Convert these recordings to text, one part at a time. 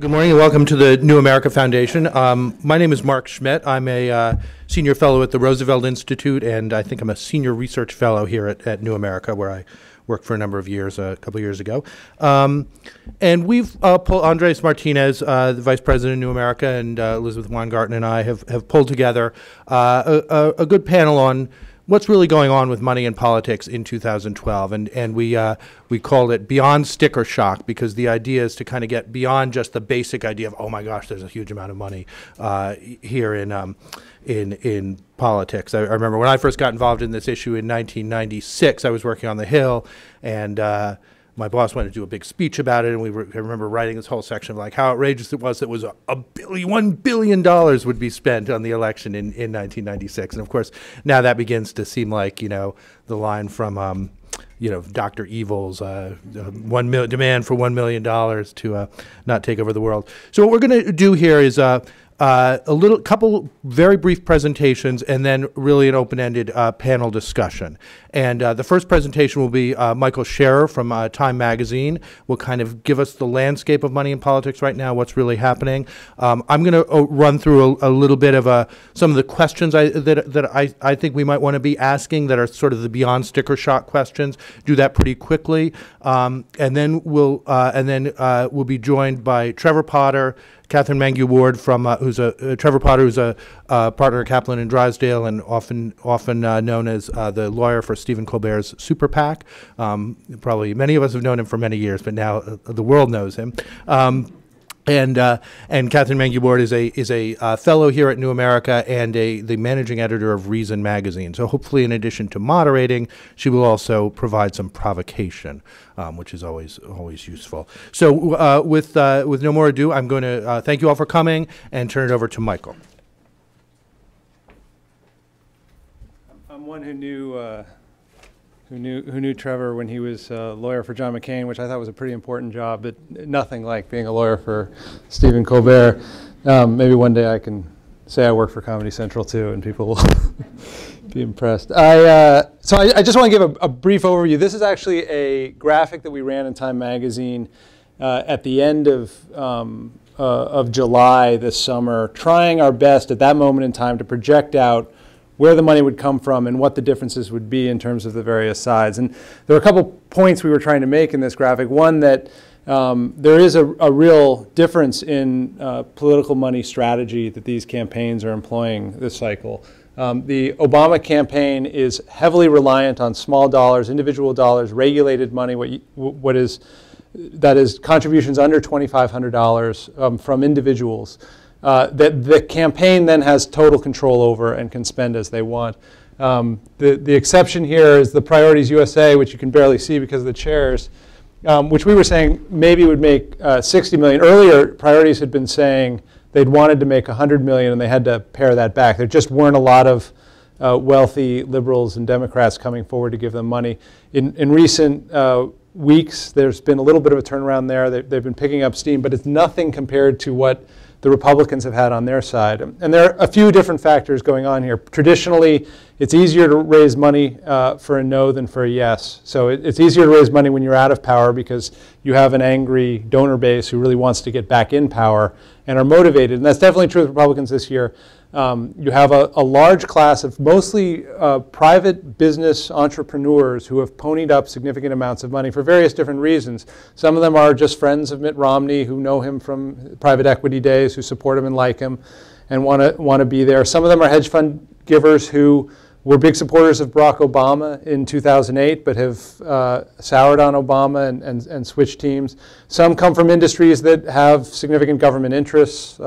Good morning and welcome to the New America Foundation. My name is Mark Schmidt. I'm a senior fellow at the Roosevelt Institute, and I think I'm a senior research fellow here at New America, where I worked for a number of years, a couple of years ago. And we've pulled Andres Martinez, the vice president of New America, and Elizabeth Weingarten and I have pulled together a good panel on what's really going on with money and politics in 2012, and we called it Beyond Sticker Shock, because the idea is to kind of get beyond just the basic idea of, oh my gosh, there's a huge amount of money here in politics. I remember when I first got involved in this issue in 1996, I was working on the Hill, and my boss wanted to do a big speech about it, and I remember writing this whole section of like how outrageous it was that was $1 billion would be spent on the election in 1996. And of course, now that begins to seem like, you know, the line from, you know, Dr. Evil's demand for $1 million to not take over the world. So what we're going to do here is a couple very brief presentations, and then really an open-ended panel discussion. And the first presentation will be Michael Scherer from Time Magazine. Will kind of give us the landscape of money in politics right now, what's really happening. I'm going to run through a little bit of some of the questions that I think we might want to be asking that are sort of the beyond sticker shock questions. Do that pretty quickly, and then we'll be joined by Trevor Potter, Catherine Mangu-Ward from Trevor Potter, who's a partner at Kaplan and Drysdale, and often known as the lawyer for Stephen Colbert's Super PAC. Probably many of us have known him for many years, but now the world knows him. And Catherine Mangu-Ward is a fellow here at New America and the managing editor of Reason Magazine. So hopefully, in addition to moderating, she will also provide some provocation, which is always useful. So with no more ado, I'm going to thank you all for coming and turn it over to Michael. I'm one who knew Trevor when he was a lawyer for John McCain, which I thought was a pretty important job, but nothing like being a lawyer for Stephen Colbert. Maybe one day I can say I work for Comedy Central too, and people will be impressed. So I just want to give a brief overview. This is actually a graphic that we ran in Time Magazine at the end of July this summer, trying our best at that moment in time to project out where the money would come from and what the differences would be in terms of the various sides. And there were a couple points we were trying to make in this graphic. One, that there is a real difference in political money strategy that these campaigns are employing this cycle. The Obama campaign is heavily reliant on small dollars, individual dollars, regulated money, that is contributions under $2,500 from individuals, that the campaign then has total control over and can spend as they want. The exception here is the Priorities USA, which you can barely see because of the chairs, which we were saying maybe would make $60 million. Earlier, Priorities had been saying they'd wanted to make $100 million, and they had to pare that back. There just weren't a lot of wealthy liberals and Democrats coming forward to give them money. In recent weeks, there's been a little bit of a turnaround there. They've been picking up steam, but it's nothing compared to what the Republicans have had on their side. And there are a few different factors going on here. Traditionally, it's easier to raise money for a no than for a yes. So it's easier to raise money when you're out of power, because you have an angry donor base who really wants to get back in power and are motivated. And that's definitely true with Republicans this year. You have a large class of mostly private business entrepreneurs who have ponied up significant amounts of money for various different reasons. Some of them are just friends of Mitt Romney, who know him from private equity days, who support him and like him and want to be there. Some of them are hedge fund givers who were big supporters of Barack Obama in 2008, but have soured on Obama and switched teams. Some come from industries that have significant government interests.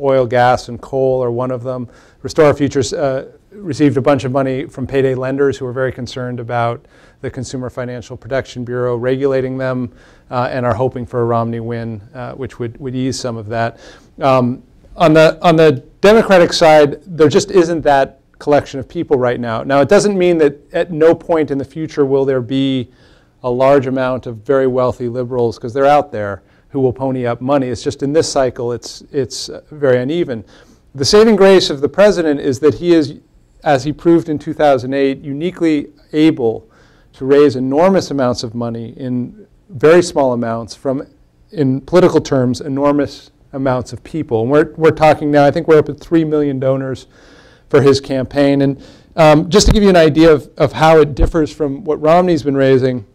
Oil, gas, and coal are one of them. Restore Our Future received a bunch of money from payday lenders who were very concerned about the Consumer Financial Protection Bureau regulating them, and are hoping for a Romney win, which would ease some of that. On the Democratic side, there just isn't that collection of people right now. Now, it doesn't mean that at no point in the future will there be a large amount of very wealthy liberals, because they're out there, who will pony up money. It's just in this cycle, it's very uneven. The saving grace of the president is that he is, as he proved in 2008, uniquely able to raise enormous amounts of money in very small amounts from in political terms, enormous amounts of people. And we're talking now, I think we're up at 3 million donors for his campaign. And just to give you an idea of how it differs from what Romney's been raising,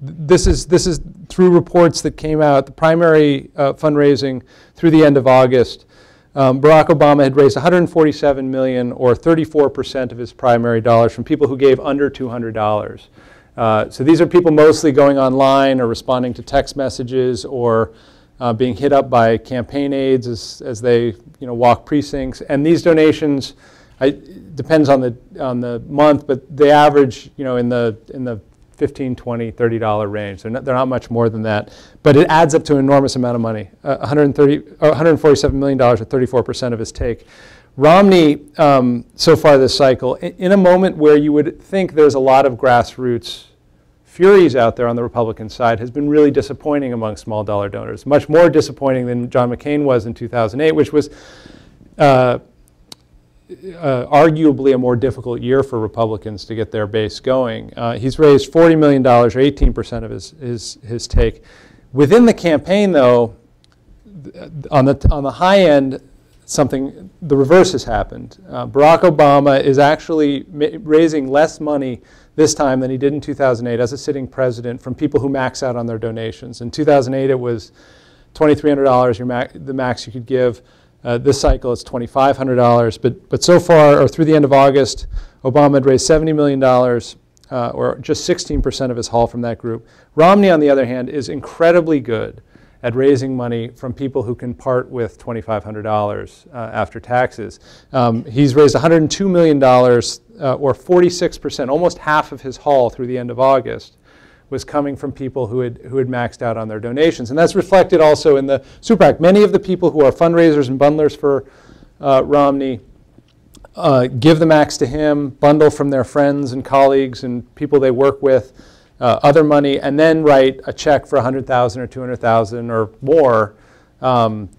this is through reports that came out, the primary fundraising through the end of August. Barack Obama had raised $147 million, or 34% of his primary dollars, from people who gave under $200. So these are people mostly going online or responding to text messages or being hit up by campaign aides as they walk precincts. And these donations, it depends on the month, but they average in the $15, $20, $30 range. They're not much more than that. But it adds up to an enormous amount of money, $147 million or 34% of his take. Romney, so far this cycle, in a moment where you would think there's a lot of grassroots furies out there on the Republican side, has been really disappointing among small dollar donors, much more disappointing than John McCain was in 2008, which was arguably a more difficult year for Republicans to get their base going. He's raised $40 million, or 18% of his take. Within the campaign, though, on the high end, the reverse has happened. Barack Obama is actually raising less money this time than he did in 2008 as a sitting president from people who max out on their donations. In 2008, it was $2,300, the max you could give. This cycle it's $2,500, but so far, or through the end of August, Obama had raised $70 million, or just 16% of his haul from that group. Romney, on the other hand, is incredibly good at raising money from people who can part with $2,500 after taxes. He's raised $102 million, or 46%, almost half of his haul through the end of August, was coming from people who had maxed out on their donations. And that's reflected also in the Super PAC. Many of the people who are fundraisers and bundlers for Romney give the max to him, bundle from their friends and colleagues and people they work with, other money, and then write a check for $100,000 or $200,000 or more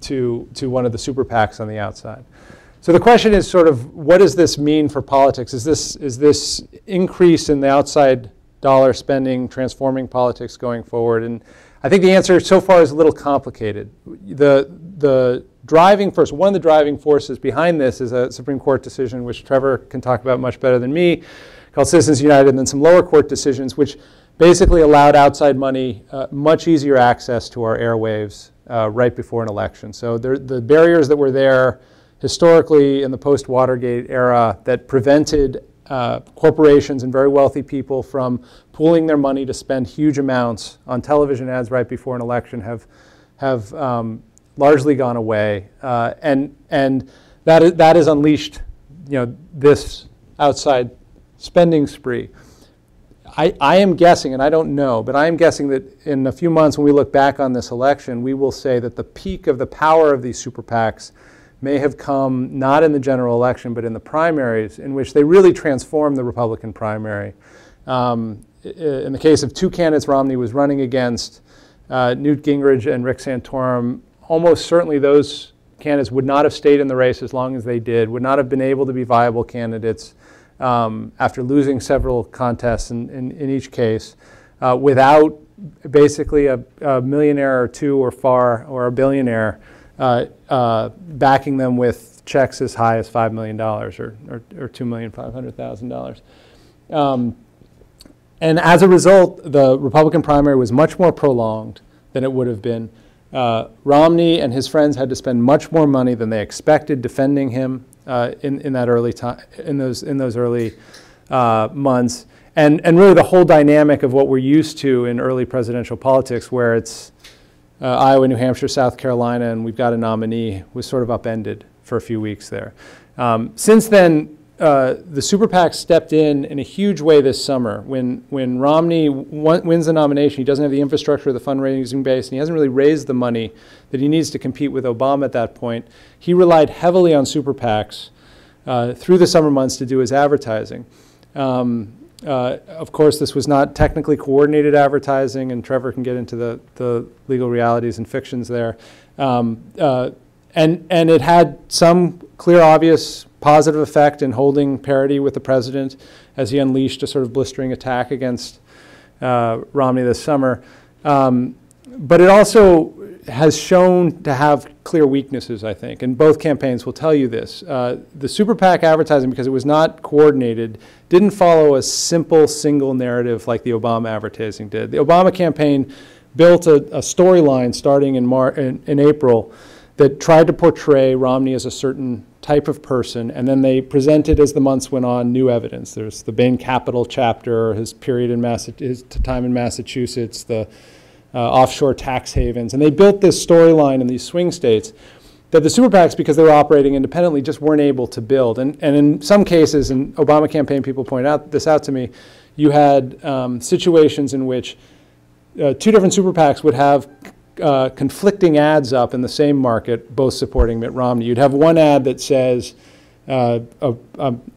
to one of the Super PACs on the outside. So the question is sort of, what does this mean for politics? Is this increase in the outside dollar spending transforming politics going forward? And I think the answer so far is a little complicated. One of the driving forces behind this is a Supreme Court decision, which Trevor can talk about much better than me, called Citizens United, and then some lower court decisions, which basically allowed outside money much easier access to our airwaves right before an election. So the barriers that were there historically in the post-Watergate era that prevented corporations and very wealthy people from pooling their money to spend huge amounts on television ads right before an election have largely gone away, and that is unleashed, this outside spending spree. I am guessing, and I don't know, but I am guessing that in a few months when we look back on this election, we will say that the peak of the power of these super PACs may have come not in the general election, but in the primaries, in which they really transformed the Republican primary. In the case of two candidates Romney was running against, Newt Gingrich and Rick Santorum, almost certainly those candidates would not have stayed in the race as long as they did, would not have been able to be viable candidates after losing several contests in each case, without basically a millionaire or two or far, or a billionaire, backing them with checks as high as $5 million or $2,500,000. And as a result, the Republican primary was much more prolonged than it would have been. Romney and his friends had to spend much more money than they expected defending him in that early time, in those early months. And really the whole dynamic of what we're used to in early presidential politics, where it's Iowa, New Hampshire, South Carolina, and we've got a nominee, was sort of upended for a few weeks there. Since then, the Super PAC stepped in a huge way this summer. When Romney wins the nomination, he doesn't have the infrastructure, the fundraising base, and he hasn't really raised the money that he needs to compete with Obama at that point. He relied heavily on Super PACs through the summer months to do his advertising. Of course, this was not technically coordinated advertising, and Trevor can get into the legal realities and fictions there. And it had some clear, obvious, positive effect in holding parity with the president as he unleashed a sort of blistering attack against Romney this summer. But it also has shown to have clear weaknesses, I think, and both campaigns will tell you this. The super PAC advertising, because it was not coordinated, didn't follow a simple single narrative like the Obama advertising did. The Obama campaign built a storyline starting in April that tried to portray Romney as a certain type of person, and then they presented, as the months went on, new evidence. There's the Bain Capital chapter, his period in his time in Massachusetts, the offshore tax havens, and they built this storyline in these swing states that the super PACs, because they were operating independently, just weren't able to build. And in some cases, and Obama campaign people point out this out to me, you had situations in which two different super PACs would have conflicting ads up in the same market, both supporting Mitt Romney. You'd have one ad that says, I'm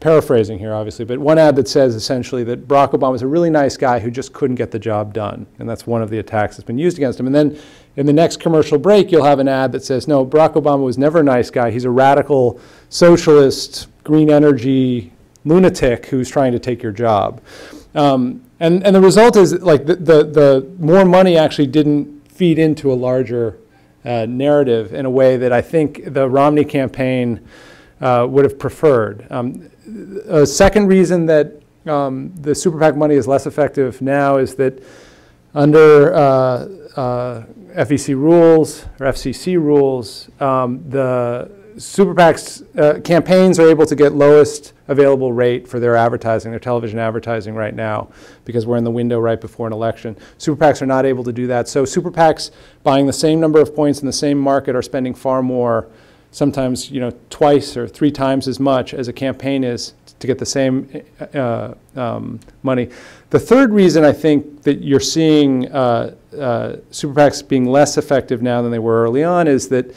paraphrasing here, obviously, but one ad that says essentially that Barack Obama is a really nice guy who just couldn't get the job done, and that's one of the attacks that's been used against him. And then in the next commercial break, you'll have an ad that says, no, Barack Obama was never a nice guy. He's a radical socialist, green energy lunatic who's trying to take your job. And the result is, like, the more money actually didn't feed into a larger narrative in a way that I think the Romney campaign would have preferred. A second reason that the super PAC money is less effective now is that under FEC rules or FCC rules, the super PACs campaigns are able to get lowest available rate for their advertising, their television advertising right now, because we're in the window right before an election. Super PACs are not able to do that. So super PACs buying the same number of points in the same market are spending far more, sometimes, you know, twice or three times as much as a campaign is to get the same money. The third reason I think that you're seeing super PACs being less effective now than they were early on is that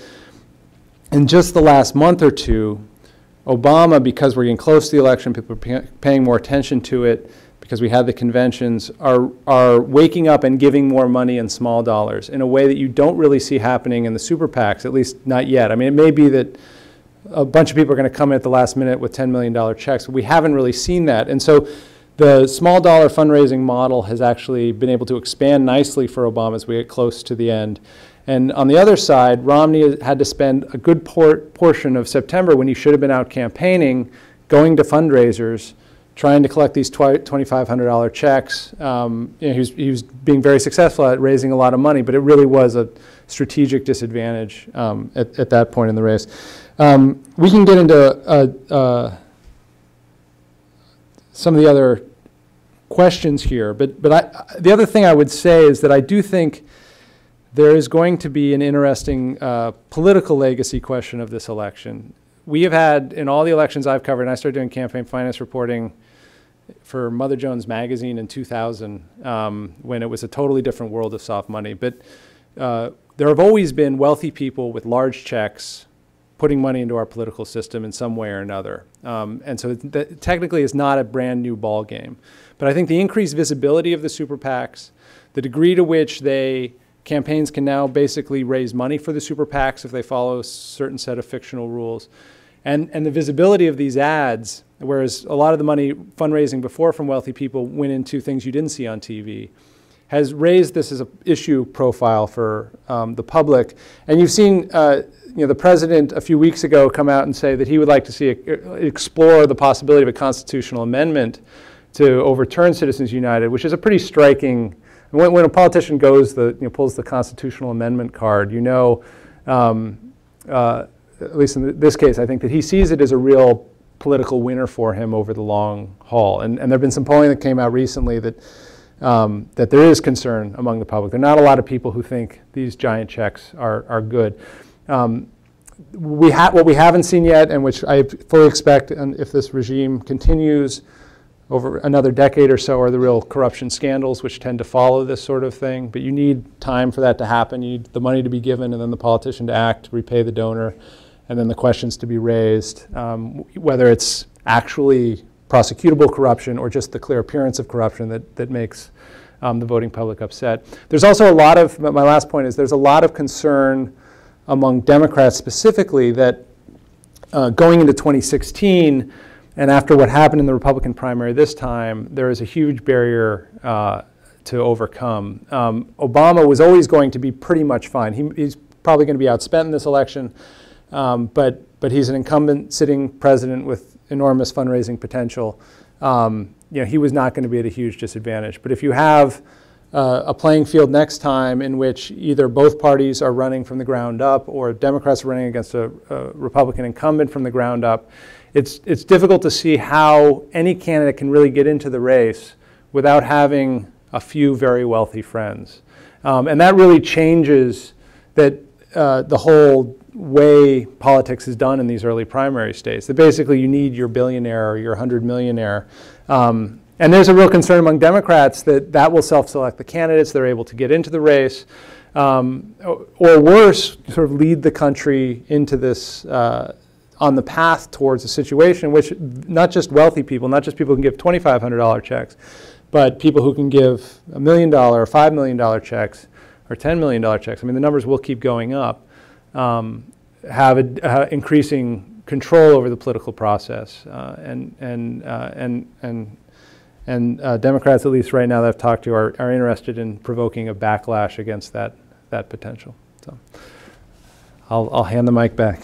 in just the last month or two, Obama, because we're getting close to the election, people are paying more attention to it because we had the conventions, are waking up and giving more money in small dollars in a way that you don't really see happening in the super PACs, at least not yet. I mean, it may be that a bunch of people are going to come in at the last minute with $10 million checks, but we haven't really seen that. And so the small dollar fundraising model has actually been able to expand nicely for Obama as we get close to the end. And on the other side, Romney had to spend a good portion of September, when he should have been out campaigning, going to fundraisers, trying to collect these $2,500 checks. You know, he was being very successful at raising a lot of money, but it really was a strategic disadvantage at that point in the race. We can get into some of the other questions here, but the other thing I would say is that I do think there is going to be an interesting political legacy question of this election. We have had, in all the elections I've covered, and I started doing campaign finance reporting for Mother Jones magazine in 2000, when it was a totally different world of soft money. But there have always been wealthy people with large checks putting money into our political system in some way or another. And so that technically it's not a brand new ball game. But I think the increased visibility of the super PACs, the degree to which they campaigns can now basically raise money for the super PACs if they follow a certain set of fictional rules. And the visibility of these ads, whereas a lot of the money fundraising before from wealthy people went into things you didn't see on TV, has raised this as an issue profile for the public. And you've seen you know, the president a few weeks ago come out and say that he would like to see explore the possibility of a constitutional amendment to overturn Citizens United, which is a pretty striking. When a politician goes, pulls the constitutional amendment card, you know, at least in this case, I think that he sees it as a real political winner for him over the long haul. And there have been some polling that came out recently that, that there is concern among the public. There are not a lot of people who think these giant checks are good. What we haven't seen yet, and which I fully expect, and if this regime continues over another decade or so, are the real corruption scandals, which tend to follow this sort of thing. But you need time for that to happen. You need the money to be given, and then the politician to act, repay the donor, and then the questions to be raised, whether it's actually prosecutable corruption or just the clear appearance of corruption that makes the voting public upset. There's also a lot of, my last point is, there's a lot of concern among Democrats specifically that going into 2016, and after what happened in the Republican primary this time, there is a huge barrier to overcome. Obama was always going to be pretty much fine. He's probably going to be outspent in this election, but he's an incumbent sitting president with enormous fundraising potential. You know, he was not going to be at a huge disadvantage. But if you have a playing field next time in which either both parties are running from the ground up or Democrats are running against a Republican incumbent from the ground up, it's difficult to see how any candidate can really get into the race without having a few very wealthy friends. And that really changes that the whole way politics is done in these early primary states. That basically you need your billionaire or your 100 millionaire. And there's a real concern among Democrats that that will self-select the candidates. They're able to get into the race, or worse, sort of lead the country into this, on the path towards a situation in which not just wealthy people, not just people who can give $2,500 checks, but people who can give $1 million, $5 million checks, or $10 million checks. I mean, the numbers will keep going up. Have increasing control over the political process, and Democrats, at least right now that I've talked to, are interested in provoking a backlash against that potential. So I'll hand the mic back.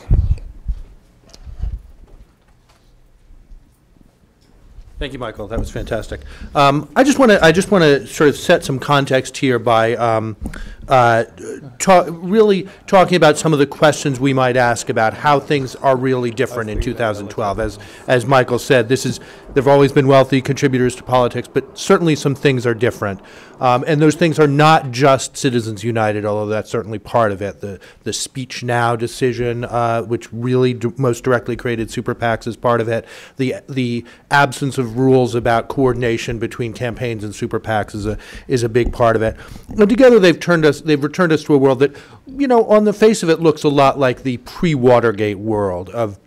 Thank you, Michael. That was fantastic. I just want to sort of set some context here by really talking about some of the questions we might ask about how things are really different in 2012. As Michael said, there've always been wealthy contributors to politics, but certainly some things are different, and those things are not just Citizens United, although that's certainly part of it. The Speech Now decision, which really most directly created super PACs, is part of it. The absence of rules about coordination between campaigns and super PACs is a big part of it. And together they've returned us to a world that, you know, on the face of it looks a lot like the pre-Watergate world of,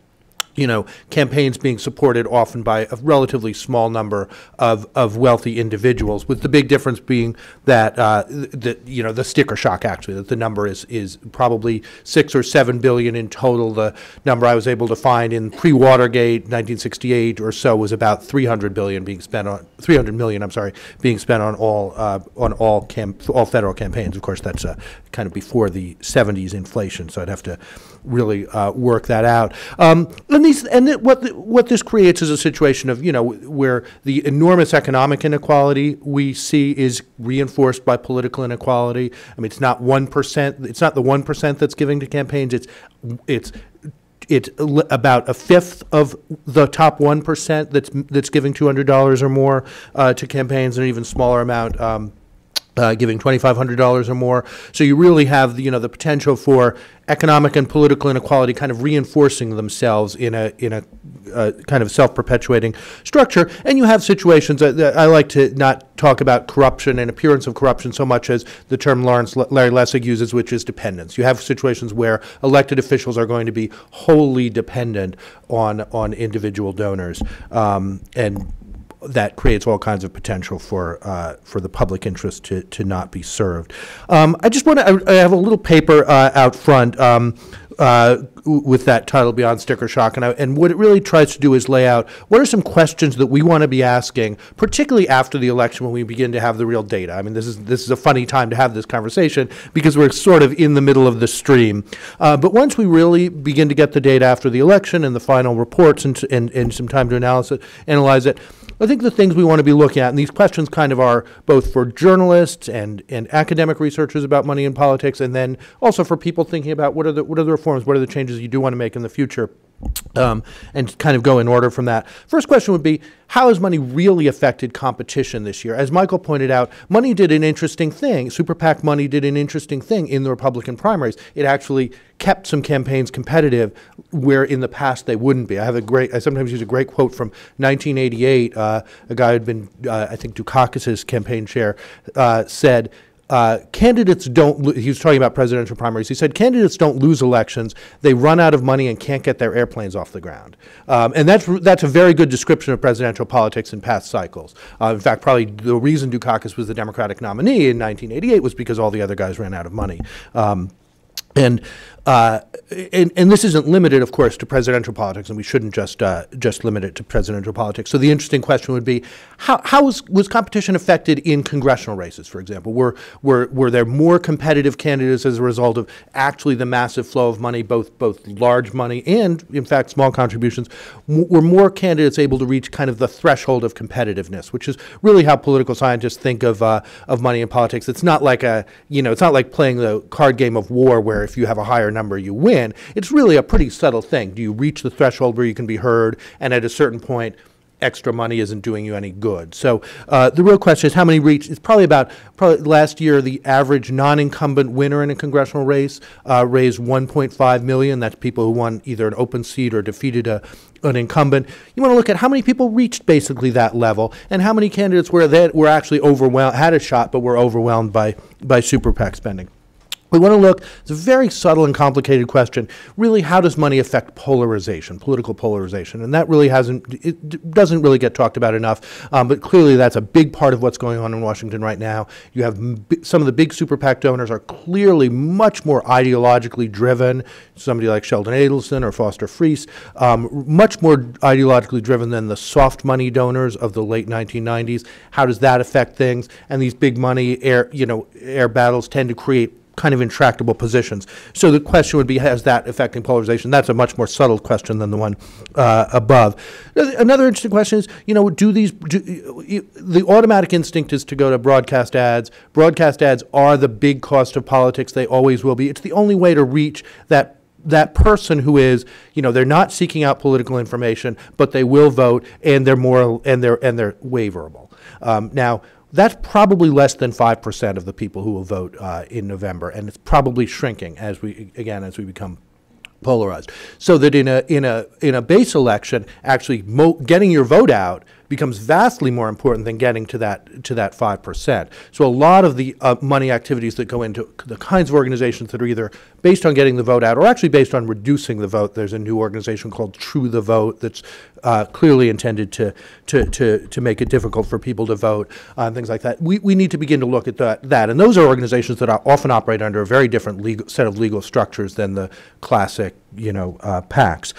you know, campaigns being supported often by a relatively small number of wealthy individuals, with the big difference being that you know, the sticker shock, actually, that the number is probably 6 or 7 billion in total. The number I was able to find in pre-Watergate 1968 or so was about 300 billion being spent on 300 million. I'm sorry, being spent on all federal campaigns. Of course, that's kind of before the 70s inflation, so I'd have to really work that out. And what this creates is a situation of, you know, where the enormous economic inequality we see is reinforced by political inequality. I mean, it's not 1%. It's not the 1% that's giving to campaigns. It's about a fifth of the top 1% that's giving $200 or more to campaigns, and an even smaller amount giving $2,500 or more. So you really have the, you know, the potential for economic and political inequality kind of reinforcing themselves in a kind of self-perpetuating structure. And you have situations that I like to not talk about corruption and appearance of corruption so much as the term Larry Lessig uses, which is dependence. You have situations where elected officials are going to be wholly dependent on individual donors, and that creates all kinds of potential for the public interest to not be served. I have a little paper out front with that title, Beyond Sticker Shock, and what it really tries to do is lay out what are some questions that we want to be asking, particularly after the election when we begin to have the real data. I mean, this is a funny time to have this conversation because we're sort of in the middle of the stream. But once we really begin to get the data after the election and the final reports and some time to analyze it, I think the things we want to be looking at, and these questions kind of are both for journalists and academic researchers about money in politics, and then also for people thinking about what are the reforms, what are the changes you do want to make in the future, and kind of go in order from that. First question would be, how has money really affected competition this year? As Michael pointed out, money did an interesting thing. Super PAC money did an interesting thing in the Republican primaries. It actually kept some campaigns competitive where in the past they wouldn't be. I sometimes use a great quote from 1988. A guy who'd been, I think, Dukakis's campaign chair, said, candidates don't, he was talking about presidential primaries, he said candidates don't lose elections, they run out of money and can't get their airplanes off the ground. And that's a very good description of presidential politics in past cycles. In fact, probably the reason Dukakis was the Democratic nominee in 1988 was because all the other guys ran out of money. And this isn't limited, of course, to presidential politics, and we shouldn't just limit it to presidential politics. So the interesting question would be, how was competition affected in congressional races, for example? Were there more competitive candidates as a result of actually the massive flow of money, both large money and, in fact, small contributions? Were more candidates able to reach kind of the threshold of competitiveness, which is really how political scientists think of money in politics? It's not like it's not like playing the card game of war where if you have a higher number, you win. It's really a pretty subtle thing. Do you reach the threshold where you can be heard, and at a certain point, extra money isn't doing you any good? So the real question is how many reach. It's probably last year the average non-incumbent winner in a congressional race raised $1.5 million. That's people who won either an open seat or defeated an incumbent. You want to look at how many people reached basically that level, and how many candidates were actually overwhelmed, had a shot, but were overwhelmed by super PAC spending. We want to look, it's a very subtle and complicated question, really how does money affect polarization, political polarization? And that really doesn't really get talked about enough, but clearly that's a big part of what's going on in Washington right now. You have some of the big super PAC donors are clearly much more ideologically driven, somebody like Sheldon Adelson or Foster Freese, much more ideologically driven than the soft money donors of the late 1990s. How does that affect things? And these big money air battles tend to create kind of intractable positions. So the question would be, has that affecting polarization? That's a much more subtle question than the one above. Another interesting question is, the automatic instinct is to go to broadcast ads. Broadcast ads are the big cost of politics. They always will be. It's the only way to reach that person who is, they're not seeking out political information, but they will vote, and they're moral, and they're waverable. Now, that's probably less than 5% of the people who will vote in November, and it's probably shrinking as we become polarized. So that in a base election, actually getting your vote out becomes vastly more important than getting to that 5%. So a lot of the money activities that go into the kinds of organizations that are either based on getting the vote out or actually based on reducing the vote. There's a new organization called True the Vote that's clearly intended to make it difficult for people to vote and things like that. We need to begin to look at that. And those are organizations that are often operate under a very different set of legal structures than the classic PACs.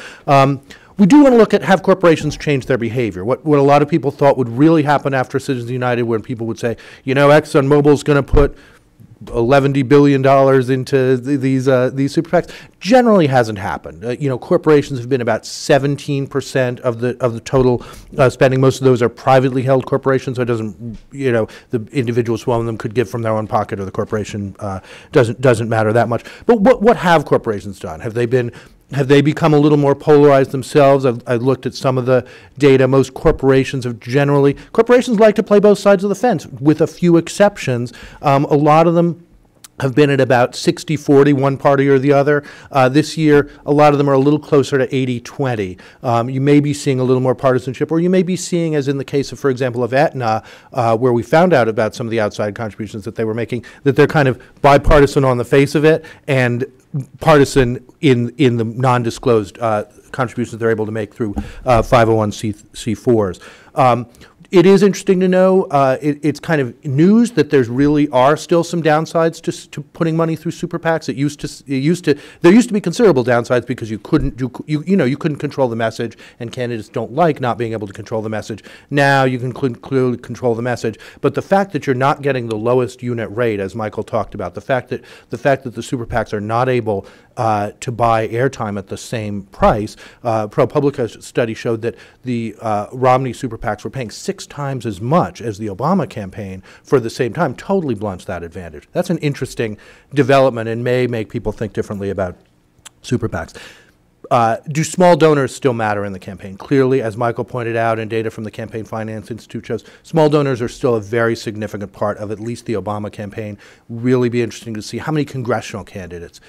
We do want to look at have corporations change their behavior. What a lot of people thought would really happen after Citizens United, when people would say, ExxonMobil's going to put $11 billion into these super PACs, generally hasn't happened. Corporations have been about 17% of the total spending. Most of those are privately held corporations, so it doesn't, the individuals who own them could give from their own pocket, or the corporation doesn't matter that much. But what have corporations done? Have they become a little more polarized themselves? I've looked at some of the data. Most corporations have corporations like to play both sides of the fence, with a few exceptions. A lot of them have been at about 60-40, one party or the other. This year, a lot of them are a little closer to 80-20. You may be seeing a little more partisanship, or you may be seeing, as in the case of, for example, of Aetna, where we found out about some of the outside contributions that they were making, that they're kind of bipartisan on the face of it, and partisan in the non-disclosed contributions they're able to make through 501c4s. It is interesting to know, it's kind of news that there's really are still some downsides to putting money through super PACs. There used to be considerable downsides because you couldn't control the message, and candidates don't like not being able to control the message. Now you can clearly control the message, but the fact that you're not getting the lowest unit rate, as Michael talked about, the fact that the super PACs are not able to buy airtime at the same price. ProPublica's study showed that the Romney super PACs were paying 6 times as much as the Obama campaign for the same time, totally blunts that advantage. That's an interesting development and may make people think differently about super PACs. Do small donors still matter in the campaign? Clearly, as Michael pointed out, and data from the Campaign Finance Institute shows, small donors are still a very significant part of at least the Obama campaign. Really be interesting to see how many congressional candidates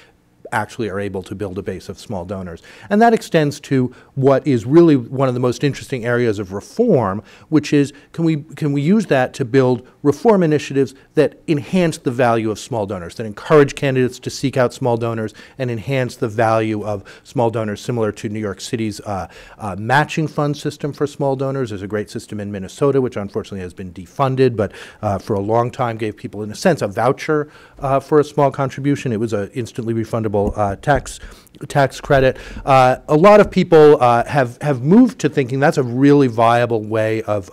actually are able to build a base of small donors. And that extends to what is really one of the most interesting areas of reform, which is can we use that to build reform initiatives that enhance the value of small donors, that encourage candidates to seek out small donors and enhance the value of small donors, similar to New York City's matching fund system for small donors. There's a great system in Minnesota, which unfortunately has been defunded, but for a long time gave people, in a sense, a voucher for a small contribution. It was an instantly refundable tax credit. A lot of people have moved to thinking that's a really viable way of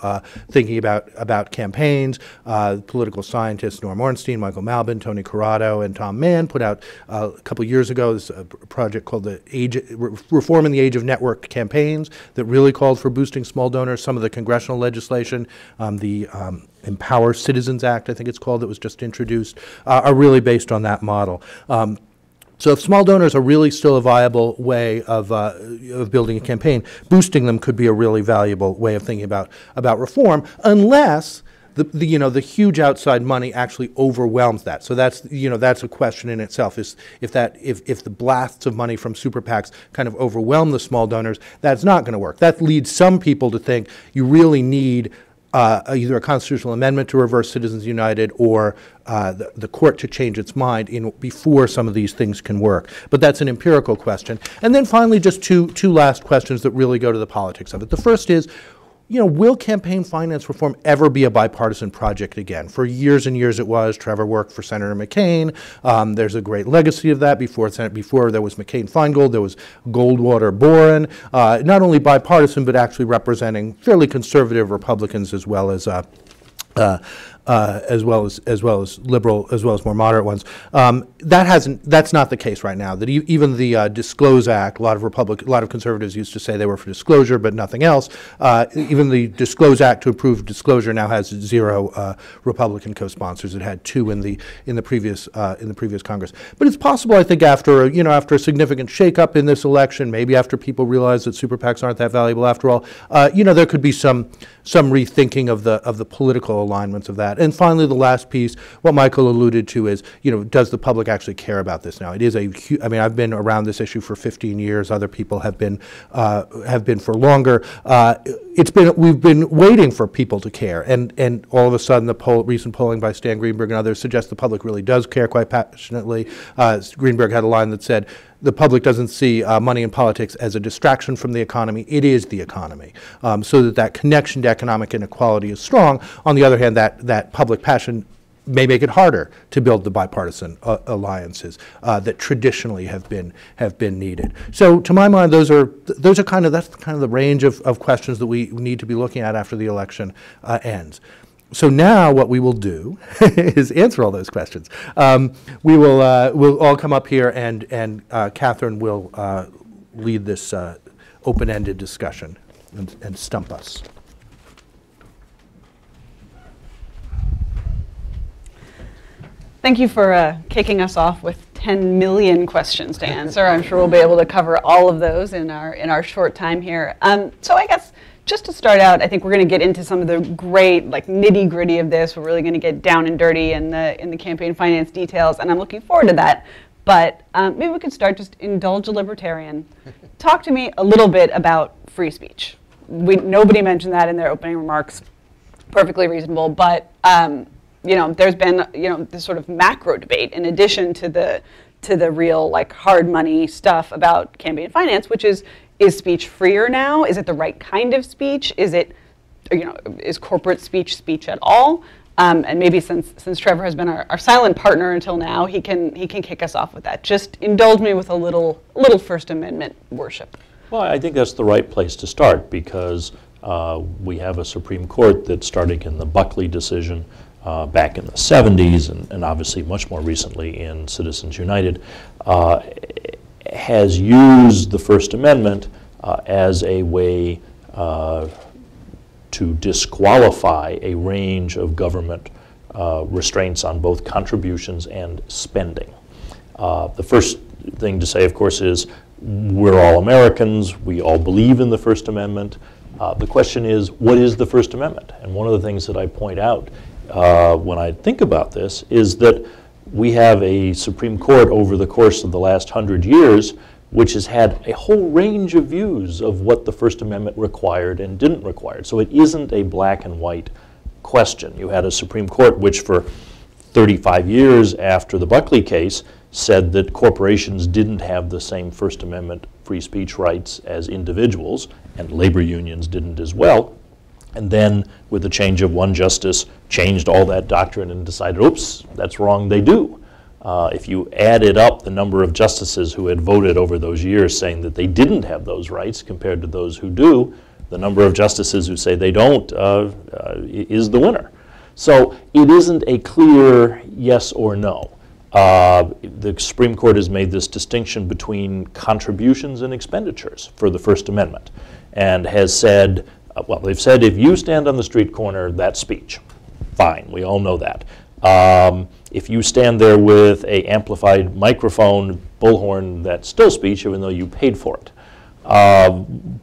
thinking about campaigns. Political scientists Norm Ornstein, Michael Malbin, Tony Corrado, and Tom Mann put out a couple years ago this project called the Reform in the Age of Networked Campaigns that really called for boosting small donors. Some of the congressional legislation, the Empower Citizens Act, I think it's called, that was just introduced, are really based on that model. So if small donors are really still a viable way of building a campaign, boosting them could be a really valuable way of thinking about reform, unless the huge outside money actually overwhelms that. So that's, that's a question in itself, is if the blasts of money from super PACs kind of overwhelm the small donors, that's not going to work. That leads some people to think you really need either a constitutional amendment to reverse Citizens United or the court to change its mind before some of these things can work. But that's an empirical question. And then finally, just two last questions that really go to the politics of it. The first is, will campaign finance reform ever be a bipartisan project again? For years and years it was. Trevor worked for Senator McCain. There's a great legacy of that. Before there was McCain-Feingold, there was Goldwater-Boren, not only bipartisan but actually representing fairly conservative Republicans as well as liberal, as well as more moderate ones. That's not the case right now. That even the Disclose Act, a lot of conservatives used to say they were for disclosure, but nothing else. Even the Disclose Act to improve disclosure now has 0 Republican co-sponsors. It had 2 in the previous Congress. But it's possible, I think, after a significant shakeup in this election, maybe after people realize that super PACs aren't that valuable after all, there could be some rethinking of the political alignments of that. And finally, the last piece, what Michael alluded to is, does the public actually care about this now? It is I've been around this issue for 15 years. Other people have been for longer. We've been waiting for people to care, and all of a sudden, the recent polling by Stan Greenberg and others suggests the public really does care quite passionately. Greenberg had a line that said, the public doesn't see money in politics as a distraction from the economy. It is the economy. So that connection to economic inequality is strong. On the other hand, that public passion may make it harder to build the bipartisan alliances that traditionally have been needed. So, to my mind, those are kind of the range of questions that we need to be looking at after the election ends. So now what we will do is answer all those questions. We'll all come up here, and Catherine will lead this open-ended discussion and stump us. Thank you for kicking us off with 10 million questions to answer. I'm sure we'll be able to cover all of those in our short time here. So I guess, just to start out, I think we're going to get into some of the great, nitty-gritty of this. We're really going to get down and dirty in the campaign finance details, and I'm looking forward to that. But maybe we could start, just indulge a libertarian. Talk to me a little bit about free speech. Nobody mentioned that in their opening remarks. Perfectly reasonable, but there's been this sort of macro debate in addition to the real hard money stuff about campaign finance, which is speech freer now? Is it the right kind of speech? Is it, is corporate speech at all? And maybe since Trevor has been our silent partner until now, he can kick us off with that. Just indulge me with a little First Amendment worship. Well, I think that's the right place to start, because we have a Supreme Court that started in the Buckley decision back in the 70s, and obviously much more recently in Citizens United, has used the First Amendment as a way to disqualify a range of government restraints on both contributions and spending. The first thing to say, of course, is we're all Americans. We all believe in the First Amendment. The question is, what is the First Amendment? And one of the things that I point out when I think about this is that we have a Supreme Court over the course of the last 100 years which has had a whole range of views of what the First Amendment required and didn't require. So it isn't a black and white question. You had a Supreme Court which for 35 years after the Buckley case said that corporations didn't have the same First Amendment free speech rights as individuals, and labor unions didn't as well. And then with the change of one justice, changed all that doctrine and decided, oops, that's wrong, they do. If you added up the number of justices who had voted over those years saying that they didn't have those rights compared to those who do, the number of justices who say they don't is the winner. So it isn't a clear yes or no. The Supreme Court has made this distinction between contributions and expenditures for the First Amendment and has said, well, they've said if you stand on the street corner, that's speech. Fine, we all know that. If you stand there with an amplified microphone bullhorn, that's still speech, even though you paid for it.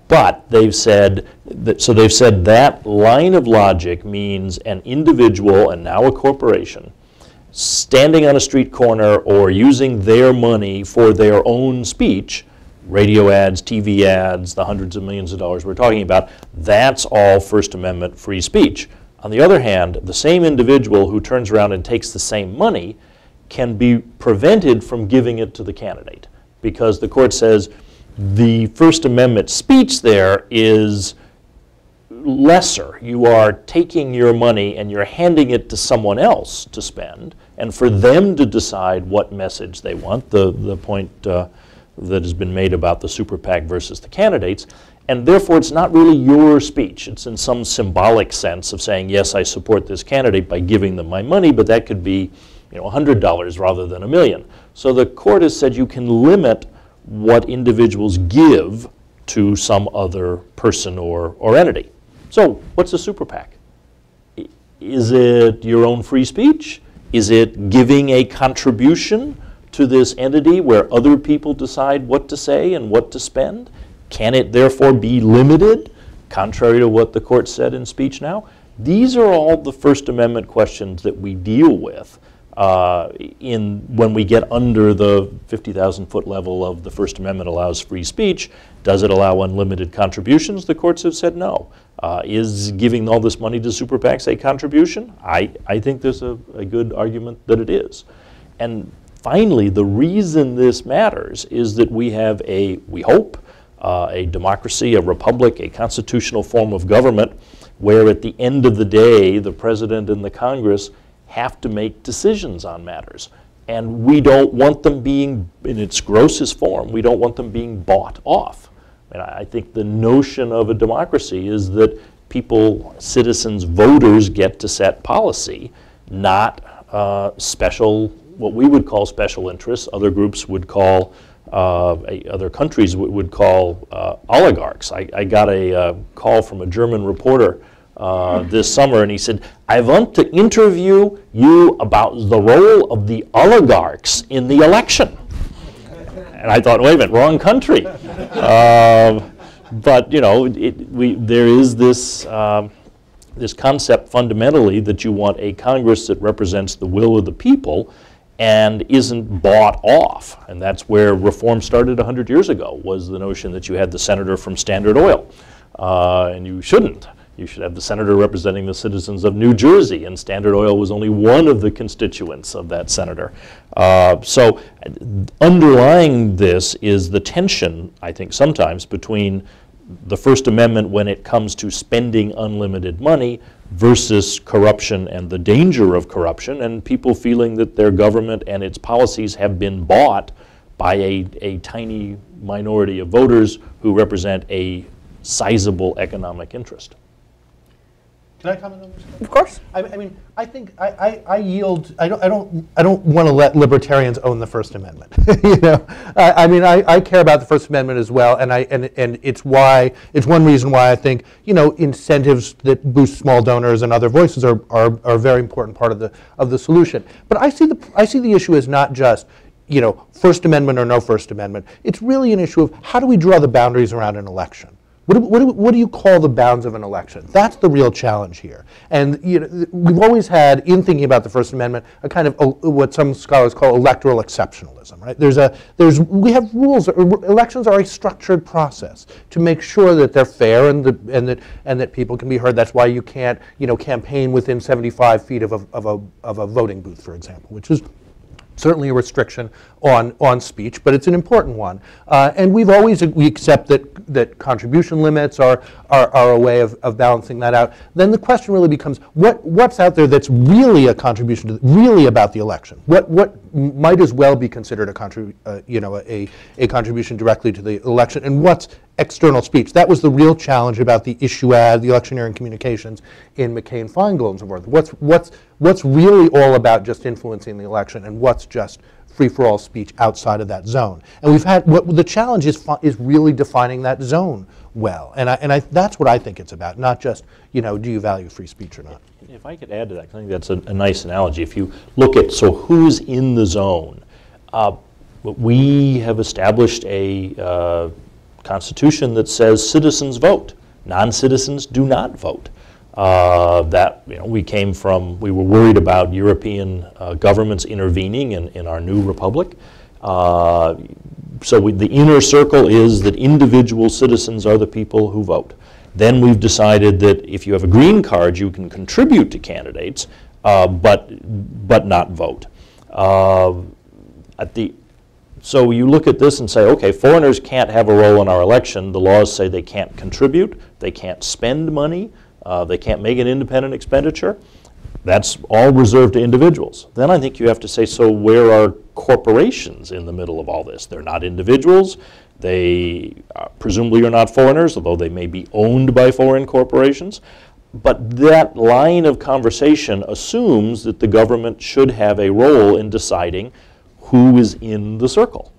But they've said, so they've said that line of logic means an individual, and now a corporation, standing on a street corner or using their money for their own speech, radio ads, TV ads, the hundreds of millions of dollars we're talking about, that's all First Amendment free speech. On the other hand, the same individual who turns around and takes the same money can be prevented from giving it to the candidate because the court says the First Amendment speech there is lesser. You are taking your money and you're handing it to someone else to spend and for them to decide what message they want, the point that has been made about the super PAC versus the candidates, and therefore it's not really your speech. It's in some symbolic sense of saying, yes, I support this candidate by giving them my money, but that could be, you know, $100 rather than $1 million. So the court has said you can limit what individuals give to some other person or entity. So what's a super PAC? Is it your own free speech? Is it giving a contribution to this entity where other people decide what to say and what to spend? Can it therefore be limited, contrary to what the court said in Speech Now? These are all the First Amendment questions that we deal with when we get under the 50,000 foot level of the First Amendment allows free speech. Does it allow unlimited contributions? The courts have said no. Is giving all this money to super PACs a contribution? I think there's a good argument that it is. And finally, the reason this matters is that we have a, we hope, a democracy, a republic, a constitutional form of government where at the end of the day the president and the Congress have to make decisions on matters. And we don't want them being, in its grossest form, we don't want them being bought off. And I think the notion of a democracy is that people, citizens, voters get to set policy, not special, what we would call special interests, other groups would call, other countries would call oligarchs. I got a call from a German reporter this summer and he said, I want to interview you about the role of the oligarchs in the election. And I thought, wait a minute, wrong country. But you know, there is this, this concept fundamentally that you want a Congress that represents the will of the people and isn't bought off. And that's where reform started 100 years ago, was the notion that you had the senator from Standard Oil. And you shouldn't. You should have the senator representing the citizens of New Jersey, and Standard Oil was only one of the constituents of that senator. So underlying this is the tension, I think, sometimes between the First Amendment when it comes to spending unlimited money versus corruption and the danger of corruption and people feeling that their government and its policies have been bought by a tiny minority of voters who represent a sizable economic interest. Can I comment on this? Of course. I mean, I think I yield. I don't want to let libertarians own the First Amendment. You know, I mean, I care about the First Amendment as well, and it's one reason why I think, you know, incentives that boost small donors and other voices are a very important part of the solution. But I see the issue as not just, you know, First Amendment or no First Amendment. It's really an issue of how do we draw the boundaries around an election. What do you call the bounds of an election? That's the real challenge here. And you know, we've always had, in thinking about the First Amendment, a kind of what some scholars call electoral exceptionalism, right? We have rules. Elections are a structured process to make sure that they're fair and that people can be heard. That's why you can't, you know, campaign within 75 feet of a voting booth, for example, which is certainly a restriction on speech, but it's an important one. And we accept that contribution limits are a way of balancing that out. Then the question really becomes, what's out there that's really a contribution, really about the election? What might as well be considered a contribution directly to the election, and what's external speech? That was the real challenge about the issue ad, the electioneering communications in McCain-Feingold and so forth. What's really all about just influencing the election, and what's just free-for-all speech outside of that zone? And we've had, what the challenge is really defining that zone well. And that's what I think it's about, not just, you know, do you value free speech or not? If I could add to that, 'cause I think that's a nice analogy. If you look at, so who's in the zone? We have established a Constitution that says citizens vote. Non-citizens do not vote. That, you know, we were worried about European governments intervening in our new republic. So the inner circle is that individual citizens are the people who vote. Then we've decided that if you have a green card, you can contribute to candidates, but not vote. So you look at this and say, okay, foreigners can't have a role in our election. The laws say they can't contribute, they can't spend money. They can't make an independent expenditure. That's all reserved to individuals. Then I think you have to say, so where are corporations in the middle of all this? They're not individuals. They presumably are not foreigners, although they may be owned by foreign corporations. But that line of conversation assumes that the government should have a role in deciding who is in the circle,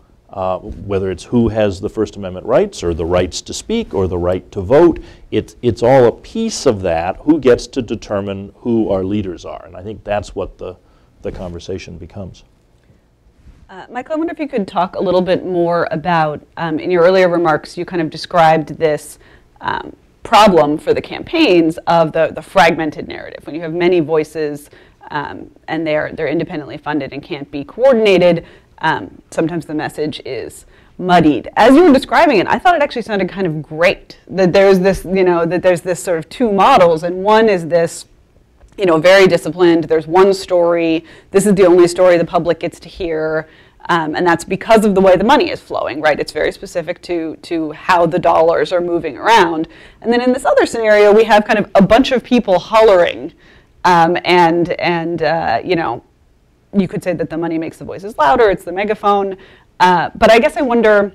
whether it's who has the First Amendment rights or the rights to speak or the right to vote. It's all a piece of that. Who gets to determine who our leaders are? And I think that's what the conversation becomes. Michael, I wonder if you could talk a little bit more about, in your earlier remarks, you kind of described this problem for the campaigns of the fragmented narrative. When you have many voices and they're independently funded and can't be coordinated, sometimes the message is muddied. As you were describing it, I thought it actually sounded kind of great, that there's this, you know, that there's this sort of two models, and one is this, you know, very disciplined, there's one story, this is the only story the public gets to hear, and that's because of the way the money is flowing, right? It's very specific to how the dollars are moving around. And then in this other scenario, we have kind of a bunch of people hollering, you know, you could say that the money makes the voices louder, it's the megaphone. But I guess I wonder,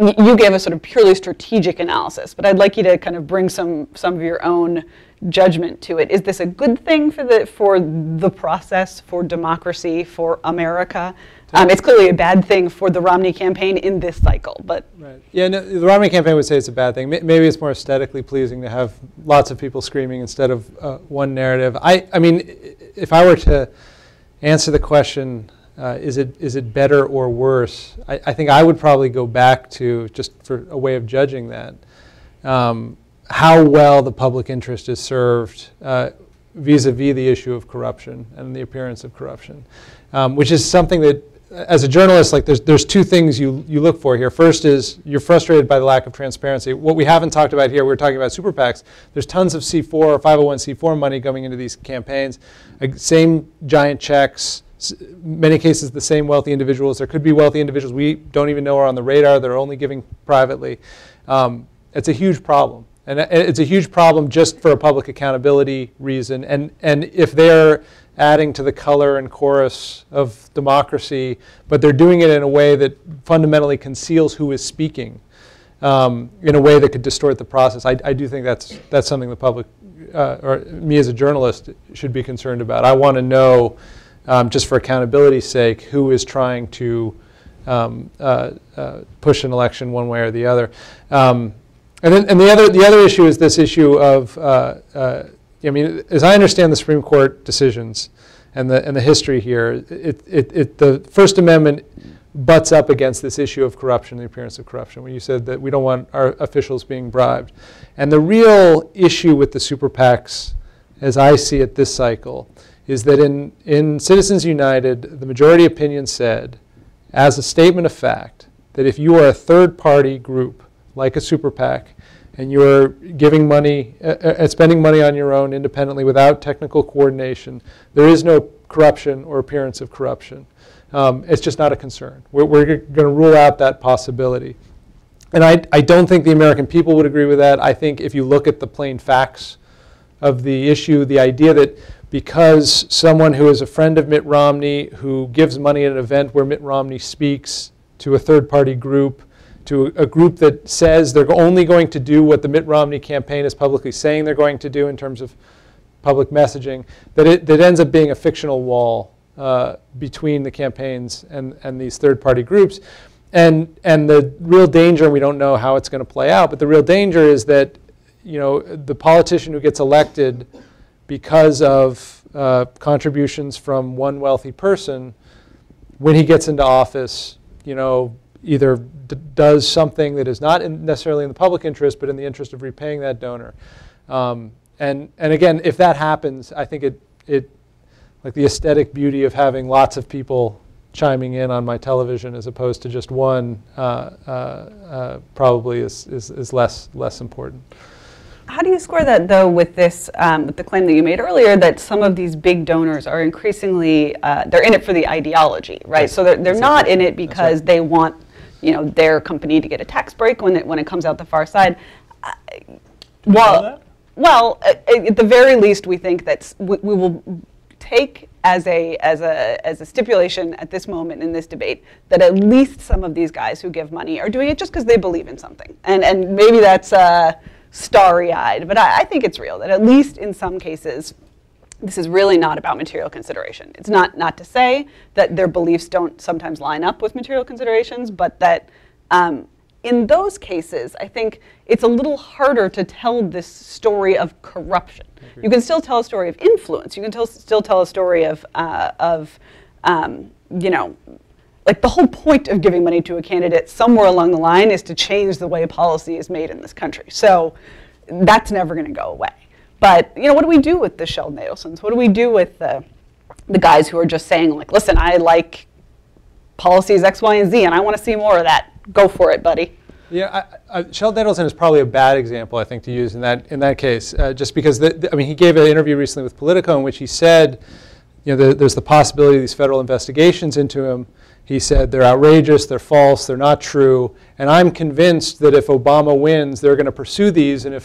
you gave a sort of purely strategic analysis, but I'd like you to kind of bring some of your own judgment to it. Is this a good thing for the process, for democracy, for America? It's clearly a bad thing for the Romney campaign in this cycle, but. Right. Yeah, no, the Romney campaign would say it's a bad thing. Maybe it's more aesthetically pleasing to have lots of people screaming instead of one narrative. I mean, if I were to answer the question, is it better or worse? I think I would probably go back to, just for a way of judging that, how well the public interest is served vis-a-vis the issue of corruption and the appearance of corruption, which is something that, as a journalist, like there's two things you look for here. First is you're frustrated by the lack of transparency. What we haven't talked about here, we were talking about super PACs. There's tons of C4 or 501c4 money going into these campaigns. Same giant checks. Many cases the same wealthy individuals. There could be wealthy individuals we don't even know are on the radar. They're only giving privately. It's a huge problem. And it's a huge problem just for a public accountability reason. And if they're adding to the color and chorus of democracy, but they're doing it in a way that fundamentally conceals who is speaking, in a way that could distort the process, I do think that's something the public, or me as a journalist, should be concerned about. I want to know, just for accountability's sake, who is trying to push an election one way or the other. And the other issue is this issue of, I mean, as I understand the Supreme Court decisions and the history here, the First Amendment butts up against this issue of corruption, the appearance of corruption, where you said that we don't want our officials being bribed. And the real issue with the super PACs, as I see it this cycle, is that in Citizens United, the majority opinion said, as a statement of fact, that if you are a third-party group, like a super PAC, and you're giving money, spending money on your own independently without technical coordination, there is no corruption or appearance of corruption. It's just not a concern. We're going to rule out that possibility. And I don't think the American people would agree with that. I think if you look at the plain facts of the issue, the idea that because someone who is a friend of Mitt Romney, who gives money at an event where Mitt Romney speaks to a third-party group, to a group that says they're only going to do what the Mitt Romney campaign is publicly saying they're going to do in terms of public messaging, that ends up being a fictional wall between the campaigns and these third-party groups. And the real danger, and we don't know how it's going to play out, but the real danger is that, you know, the politician who gets elected because of contributions from one wealthy person, when he gets into office, you know, either does something that is not necessarily in the public interest, but in the interest of repaying that donor. And again, if that happens, I think it like the aesthetic beauty of having lots of people chiming in on my television as opposed to just one probably is less important. How do you square that, though, with this, with the claim that you made earlier that some of these big donors are increasingly, they're in it for the ideology, right? So they're not in it because they want, you know, their company to get a tax break when it comes out the far side. Well, at the very least, we think that we will take as a stipulation at this moment in this debate that at least some of these guys who give money are doing it just because they believe in something, and maybe that's starry-eyed, but I think it's real that at least in some cases this is really not about material consideration. It's not to say that their beliefs don't sometimes line up with material considerations, but that in those cases, I think it's a little harder to tell this story of corruption. You can still tell a story of influence. You can still tell a story of you know, like the whole point of giving money to a candidate somewhere along the line is to change the way policy is made in this country. So that's never going to go away. But, you know, what do we do with the Sheldon Adelsons? What do we do with the guys who are just saying, like, listen, I like policies X, Y, and Z, and I want to see more of that. Go for it, buddy. Yeah, Sheldon Adelson is probably a bad example, I think, to use in that case, just because I mean, he gave an interview recently with Politico in which he said, you know, there's the possibility of these federal investigations into him. He said they're outrageous, they're false, they're not true, and I'm convinced that if Obama wins, they're going to pursue these, and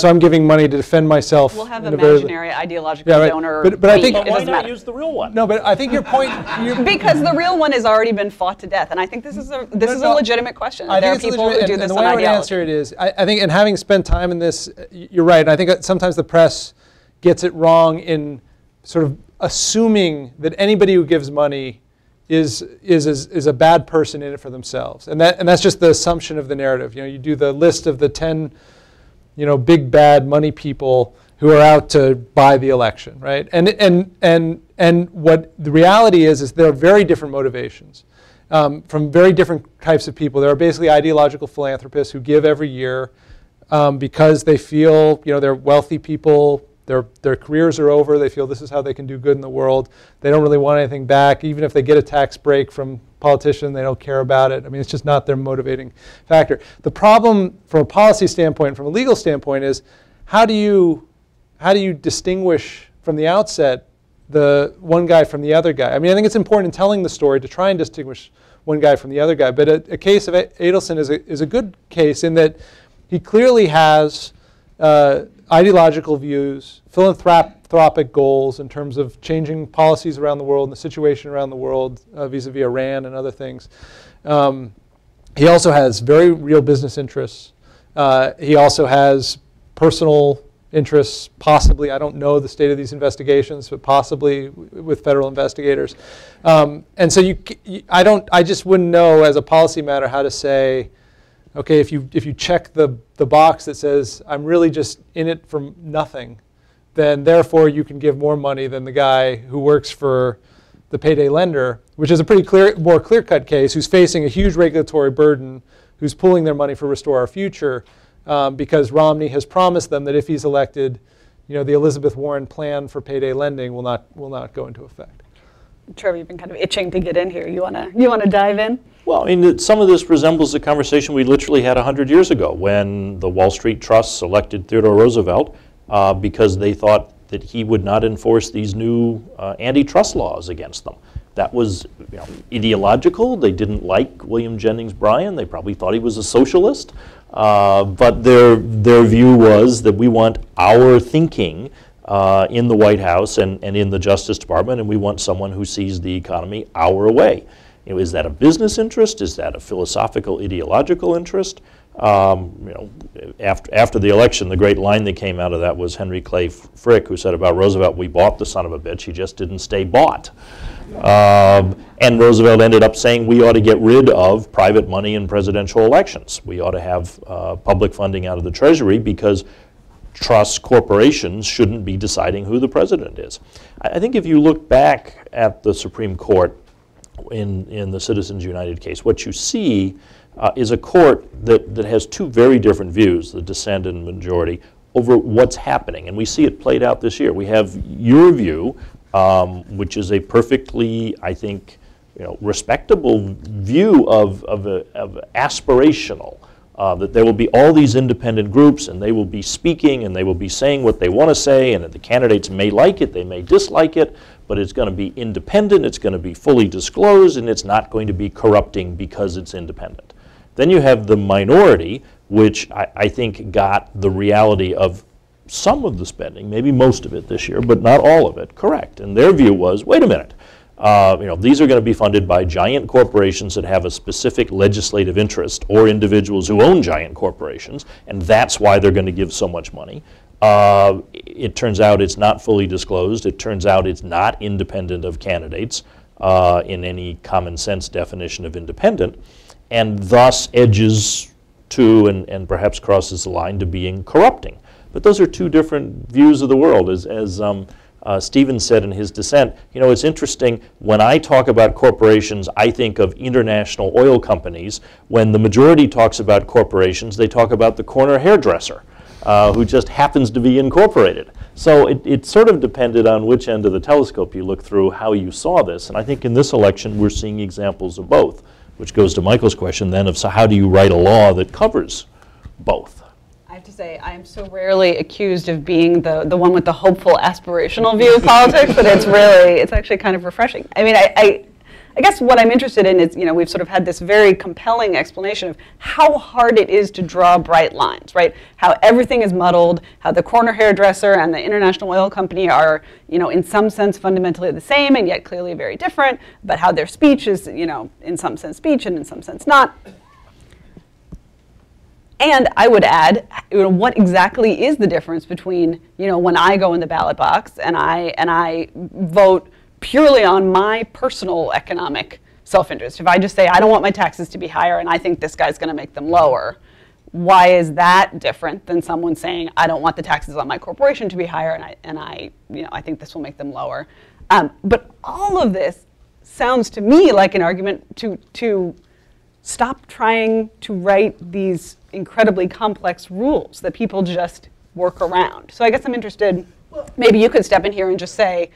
so I'm giving money to defend myself. We'll have an imaginary ideological donor. But I think why not use the real one? No, but I think your point. Because the real one has already been fought to death, and I think this is a legitimate question. There are people who do this on ideology. And the way I would answer it is, I think, and having spent time in this, you're right. And I think sometimes the press gets it wrong in sort of assuming that anybody who gives money is a bad person in it for themselves, and that's just the assumption of the narrative. You know, you do the list of the 10. You know, big bad money people who are out to buy the election, right? And what the reality is there are very different motivations from very different types of people. There are basically ideological philanthropists who give every year because they feel, you know, they're wealthy people, their careers are over, they feel this is how they can do good in the world. They don't really want anything back. Even if they get a tax break from politician, they don't care about it. I mean, it's just not their motivating factor. The problem from a policy standpoint, from a legal standpoint, is how do you distinguish from the outset the one guy from the other guy? I mean, I think it's important in telling the story to try and distinguish one guy from the other guy. But a case of Adelson is a good case in that he clearly has ideological views, philanthropic goals in terms of changing policies around the world and the situation around the world vis-a-vis Iran and other things. He also has very real business interests. He also has personal interests, possibly, I don't know the state of these investigations, but possibly with federal investigators. And so I just wouldn't know as a policy matter how to say, okay, if you check the box that says I'm really just in it for nothing, then therefore you can give more money than the guy who works for the payday lender, which is a pretty more clear-cut case, who's facing a huge regulatory burden, who's pooling their money for Restore Our Future, because Romney has promised them that if he's elected, the Elizabeth Warren plan for payday lending will not go into effect. Trevor, you've been kind of itching to get in here. You wanna dive in? Well, I mean, some of this resembles the conversation we literally had 100 years ago when the Wall Street Trust selected Theodore Roosevelt because they thought that he would not enforce these new antitrust laws against them. That was ideological. They didn't like William Jennings Bryan. They probably thought he was a socialist. But their view was that we want our thinking in the White House and in the Justice Department, and we want someone who sees the economy our way. Is that a business interest? Is that a philosophical, ideological interest? After the election, the great line that came out of that was Henry Clay Frick, who said about Roosevelt, "We bought the son of a bitch, he just didn't stay bought." And Roosevelt ended up saying we ought to get rid of private money in presidential elections. We ought to have public funding out of the Treasury because trusts, corporations shouldn't be deciding who the president is. I think if you look back at the Supreme Court in the Citizens United case, what you see is a court that has two very different views, the dissent and majority, over what's happening. And we see it played out this year. We have your view, which is a perfectly, I think, respectable view of aspirational, that there will be all these independent groups and they will be speaking and they will be saying what they want to say, and the candidates may like it, they may dislike it, but it's going to be independent, it's going to be fully disclosed, and it's not going to be corrupting because it's independent. Then you have the minority, which I think got the reality of some of the spending, maybe most of it this year, but not all of it, correct. And their view was, wait a minute, these are going to be funded by giant corporations that have a specific legislative interest or individuals who own giant corporations, and that's why they're going to give so much money. It turns out it's not fully disclosed. It turns out it's not independent of candidates in any common sense definition of independent, and thus edges to and perhaps crosses the line to being corrupting. But those are two different views of the world. As Stephen said in his dissent, it's interesting, when I talk about corporations, I think of international oil companies. When the majority talks about corporations, they talk about the corner hairdresser who just happens to be incorporated. So it sort of depended on which end of the telescope you look through, how you saw this. And I think in this election, we're seeing examples of both, which goes to Michael's question then of, so how do you write a law that covers both? I have to say, I am so rarely accused of being the one with the hopeful, aspirational view of politics, but it's actually kind of refreshing. I mean, I guess what I'm interested in is, we've sort of had this very compelling explanation of how hard it is to draw bright lines, right? How everything is muddled, how the corner hairdresser and the international oil company are, in some sense fundamentally the same and yet clearly very different, but how their speech is, in some sense speech and in some sense not. And I would add, what exactly is the difference between, when I go in the ballot box and I vote purely on my personal economic self-interest? If I just say I don't want my taxes to be higher and I think this guy's going to make them lower, why is that different than someone saying I don't want the taxes on my corporation to be higher and I think this will make them lower? But all of this sounds to me like an argument to stop trying to write these incredibly complex rules that people just work around. So I guess I'm interested, maybe you could step in here and just say,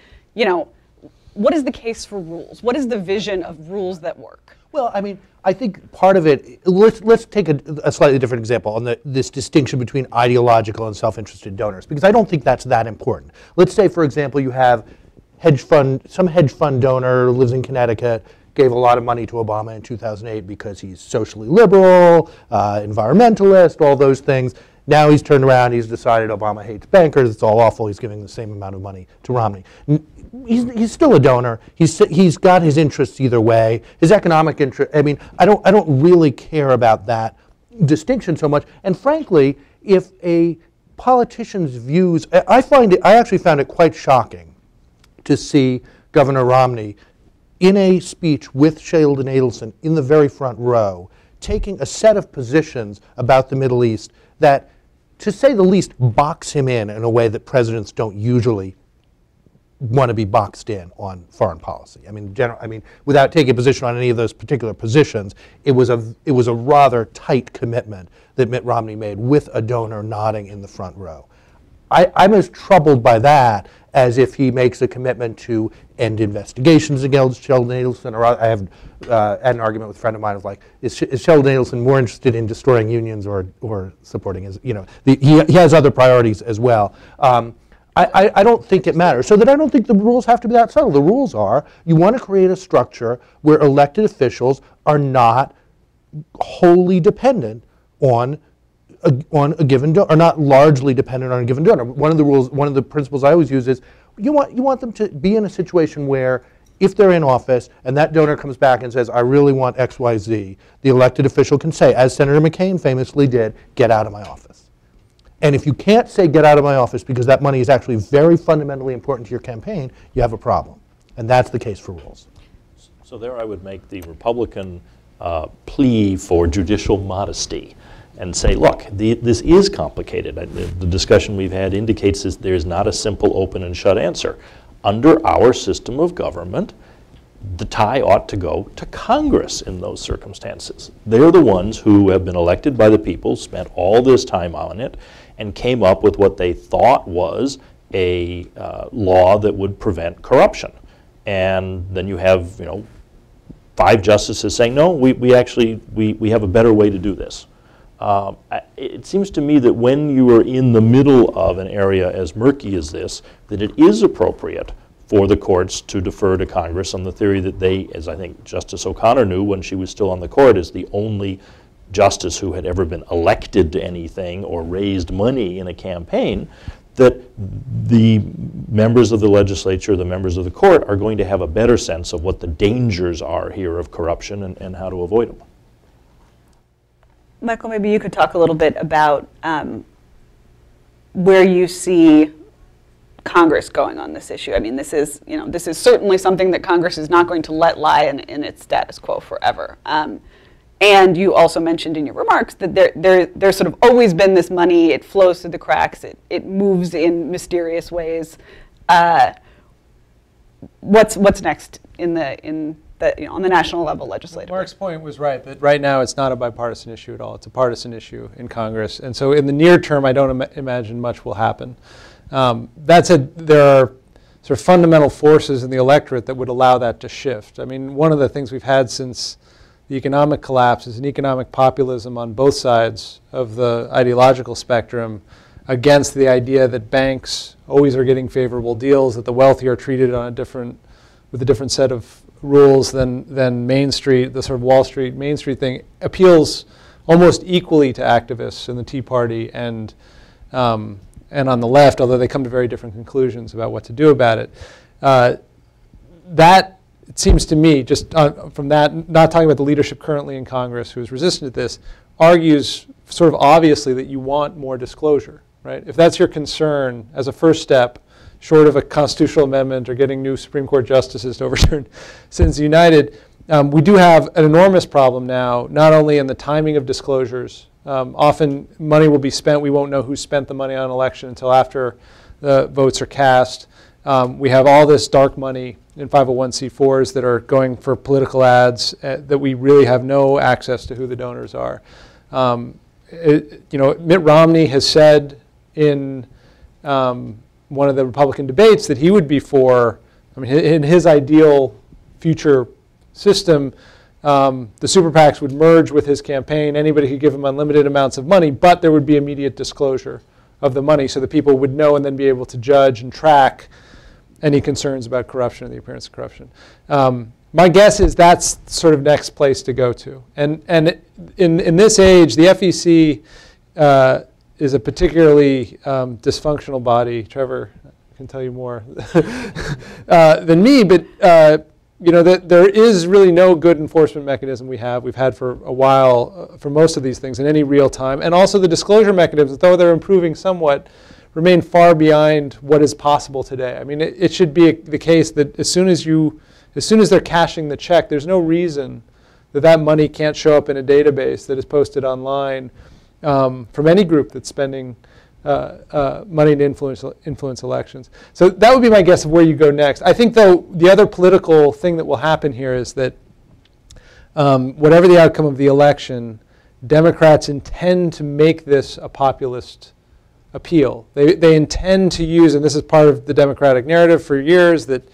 what is the case for rules? What is the vision of rules that work? Well, I mean, I think part of it, let's take a slightly different example on this distinction between ideological and self-interested donors, because I don't think that's that important. Let's say, for example, you have some hedge fund donor lives in Connecticut, gave a lot of money to Obama in 2008 because he's socially liberal, environmentalist, all those things. Now he's turned around, he's decided Obama hates bankers, it's all awful, he's giving the same amount of money to Romney. He's still a donor, he's got his interests either way, his economic interest. I mean, I don't really care about that distinction so much. And frankly, if a politician's views, I actually found it quite shocking to see Governor Romney in a speech with Sheldon Adelson in the very front row, taking a set of positions about the Middle East that, to say the least, box him in a way that presidents don't usually want to be boxed in on foreign policy. I mean, without taking a position on any of those particular positions, it was a rather tight commitment that Mitt Romney made with a donor nodding in the front row. I'm as troubled by that as if he makes a commitment to end investigations against Sheldon Adelson. Or I have had an argument with a friend of mine of like, is Sheldon Adelson more interested in destroying unions or supporting his, you know, he has other priorities as well. I don't think it matters. So that I don't think the rules have to be that subtle. The rules are you want to create a structure where elected officials are not wholly dependent on a given donor, or not largely dependent on a given donor. One of the rules, one of the principles I always use is you want them to be in a situation where if they're in office and that donor comes back and says, I really want XYZ, the elected official can say, as Senator McCain famously did, get out of my office. And if you can't say get out of my office because that money is actually very fundamentally important to your campaign, you have a problem. And that's the case for rules. So there I would make the Republican plea for judicial modesty and say, look, this is complicated. The discussion we've had indicates that there's not a simple open and shut answer. Under our system of government, the tie ought to go to Congress in those circumstances. They're the ones who have been elected by the people, spent all this time on it, and came up with what they thought was a law that would prevent corruption. And then you have, you know, 5 justices saying, no, we actually have a better way to do this. It seems to me that when you are in the middle of an area as murky as this, that it is appropriate for the courts to defer to Congress on the theory that they, as I think Justice O'Connor knew when she was still on the court, is the only justice who had ever been elected to anything or raised money in a campaign, that the members of the legislature, the members of the court, are going to have a better sense of what the dangers are here of corruption and how to avoid them. Michael, maybe you could talk a little bit about where you see Congress going on this issue. I mean, this is, you know, this is certainly something that Congress is not going to let lie in its status quo forever. And you also mentioned in your remarks that there's sort of always been this money. It flows through the cracks. It moves in mysterious ways. What's next in the, you know, on the national level legislatively? Mark's point was right, that right now it's not a bipartisan issue at all. It's a partisan issue in Congress. And so in the near term, I don't imagine much will happen. That said, there are sort of fundamental forces in the electorate that would allow that to shift. I mean, one of the things we've had since the economic collapse is an economic populism on both sides of the ideological spectrum against the idea that banks always are getting favorable deals, that the wealthy are treated on with a different set of rules than Main Street. The sort of Wall Street, Main Street thing appeals almost equally to activists in the Tea Party and on the left, although they come to very different conclusions about what to do about it. That, it seems to me, just from that, not talking about the leadership currently in Congress who is resistant to this, argues sort of obviously that you want more disclosure, right? If that's your concern as a first step, short of a constitutional amendment or getting new Supreme Court justices to overturn Citizens United, we do have an enormous problem now, not only in the timing of disclosures. Often money will be spent. We won't know who spent the money on an election until after the votes are cast. We have all this dark money in 501c4s that are going for political ads that we really have no access to who the donors are. You know, Mitt Romney has said in one of the Republican debates that he would be for, I mean, in his ideal future system, the super PACs would merge with his campaign. Anybody could give him unlimited amounts of money, but there would be immediate disclosure of the money so that people would know and then be able to judge and track any concerns about corruption or the appearance of corruption. My guess is that's sort of next place to go to. And in this age, the FEC is a particularly dysfunctional body. Trevor can tell you more than me, but you know, there is really no good enforcement mechanism we've had for a while for most of these things in any real time. And also the disclosure mechanisms, though they're improving somewhat, remain far behind what is possible today. I mean, it should be the case that as soon as they're cashing the check, there's no reason that that money can't show up in a database that is posted online from any group that's spending money to influence elections. So that would be my guess of where you go next. I think, though, the other political thing that will happen here is that whatever the outcome of the election, Democrats intend to make this a populist appeal. They intend to use, and this is part of the Democratic narrative for years, that,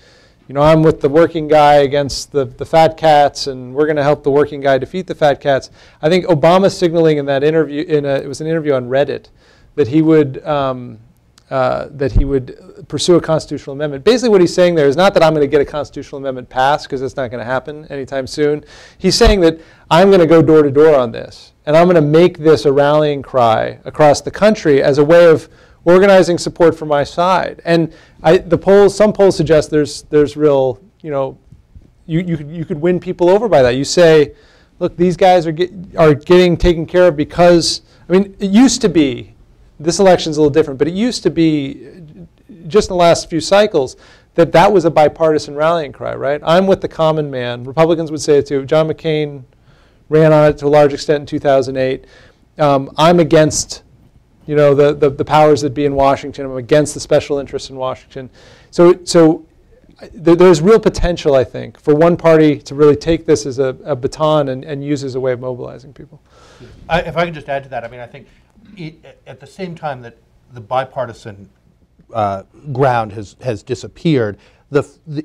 you know, I'm with the working guy against the fat cats, and we're going to help the working guy defeat the fat cats. I think Obama signaling in that interview, it was an interview on Reddit, that he would pursue a constitutional amendment. Basically what he's saying there is not that I'm going to get a constitutional amendment passed, because it's not going to happen anytime soon. He's saying that I'm going to go door to door on this, and I'm going to make this a rallying cry across the country as a way of organizing support for my side. And the polls, some polls suggest there's real, you know, you could win people over by that. You say, look, these guys are getting taken care of because, I mean, it used to be, this election's a little different, but it used to be just in the last few cycles that that was a bipartisan rallying cry, right? I'm with the common man. Republicans would say it too. John McCain ran on it to a large extent in 2008. I'm against, you know, the powers that be in Washington. I'm against the special interests in Washington. So there's real potential, I think, for one party to really take this as a baton and use it as a way of mobilizing people. If I can just add to that, I mean, I think at the same time that the bipartisan ground has disappeared,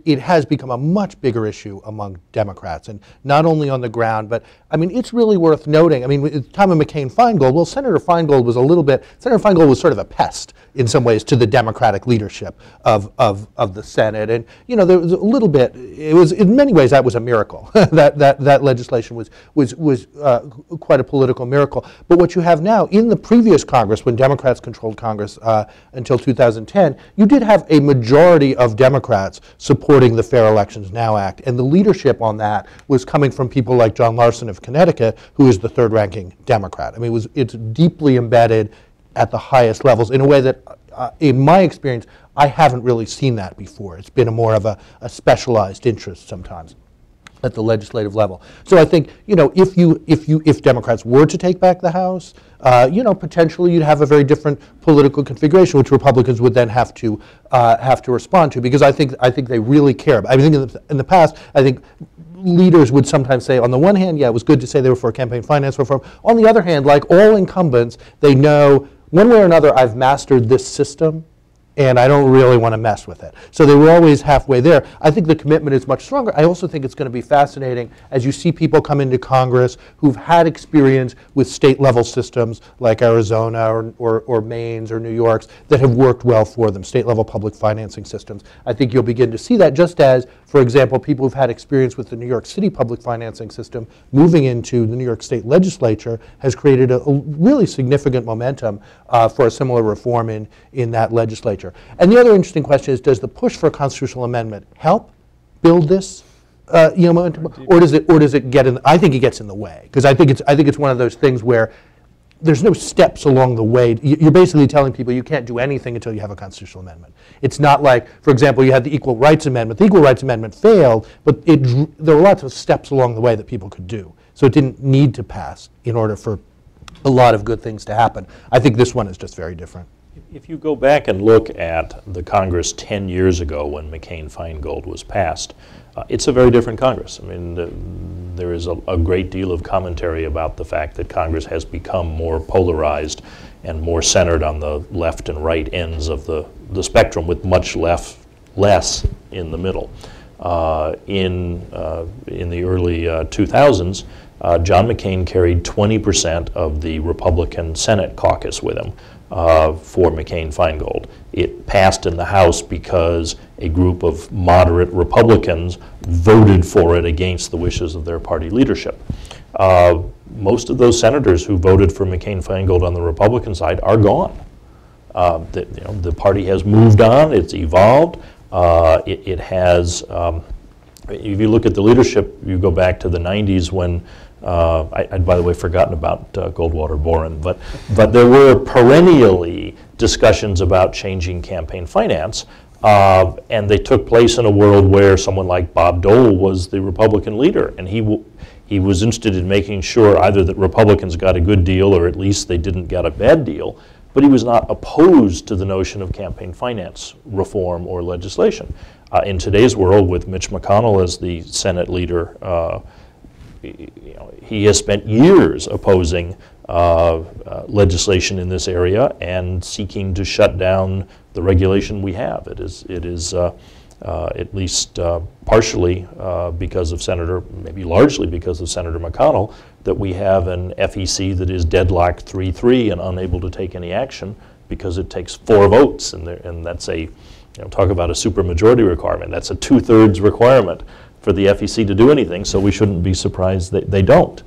it has become a much bigger issue among Democrats, and not only on the ground, but I mean, it's really worth noting. I mean, at the time of McCain-Feingold, well, Senator Feingold was sort of a pest in some ways to the Democratic leadership of the Senate, and you know, there was a little bit. It was in many ways that was a miracle that legislation was quite a political miracle. But what you have now in the previous Congress, when Democrats controlled Congress until 2010, you did have a majority of Democrats supporting the Fair Elections Now Act, and the leadership on that was coming from people like John Larson of Connecticut, who is the third-ranking Democrat. I mean, it's deeply embedded at the highest levels in a way that, in my experience, I haven't really seen that before. It's been more of a specialized interest sometimes at the legislative level. So I think, you know, if Democrats were to take back the House, you know, potentially you'd have a very different political configuration, which Republicans would then have to respond to, because I think they really care. I think in the past, I think leaders would sometimes say, on the one hand, yeah, it was good to say they were for campaign finance reform. On the other hand, like all incumbents, they know one way or another, I've mastered this system, and I don't really want to mess with it. So they were always halfway there. I think the commitment is much stronger. I also think it's going to be fascinating as you see people come into Congress who've had experience with state-level systems like Arizona or Maine's or New York's that have worked well for them, state-level public financing systems. I think you'll begin to see that, just as, for example, people who've had experience with the New York City public financing system moving into the New York State legislature has created a really significant momentum for a similar reform in that legislature. And the other interesting question is, does the push for a constitutional amendment help build this, you know, or does it get in? I think it gets in the way, because I think it's one of those things where there's no steps along the way. You're basically telling people you can't do anything until you have a constitutional amendment. It's not like, for example, you had the Equal Rights Amendment. The Equal Rights Amendment failed, but there were lots of steps along the way that people could do. So it didn't need to pass in order for a lot of good things to happen. I think this one is just very different. If you go back and look at the Congress 10 years ago when McCain-Feingold was passed, it's a very different Congress. I mean, there is a great deal of commentary about the fact that Congress has become more polarized and more centered on the left and right ends of the spectrum, with much less in the middle. In the early 2000s, John McCain carried 20% of the Republican Senate caucus with him for McCain-Feingold. It passed in the House because a group of moderate Republicans voted for it against the wishes of their party leadership. Most of those senators who voted for McCain-Feingold on the Republican side are gone. You know, the party has moved on, it's evolved, it has, if you look at the leadership, you go back to the 90s when I'd, by the way, forgotten about Goldwater-Boren, but there were perennially discussions about changing campaign finance, and they took place in a world where someone like Bob Dole was the Republican leader, and he was interested in making sure either that Republicans got a good deal or at least they didn't get a bad deal. But he was not opposed to the notion of campaign finance reform or legislation. In today's world, with Mitch McConnell as the Senate leader, he has spent years opposing legislation in this area and seeking to shut down the regulation we have. It is, at least partially, because of Senator, maybe largely because of Senator McConnell, that we have an FEC that is deadlocked 3-3 and unable to take any action because it takes 4 votes, and that's a, talk about a supermajority requirement. That's a 2/3 requirement for the FEC to do anything, so we shouldn't be surprised that they don't.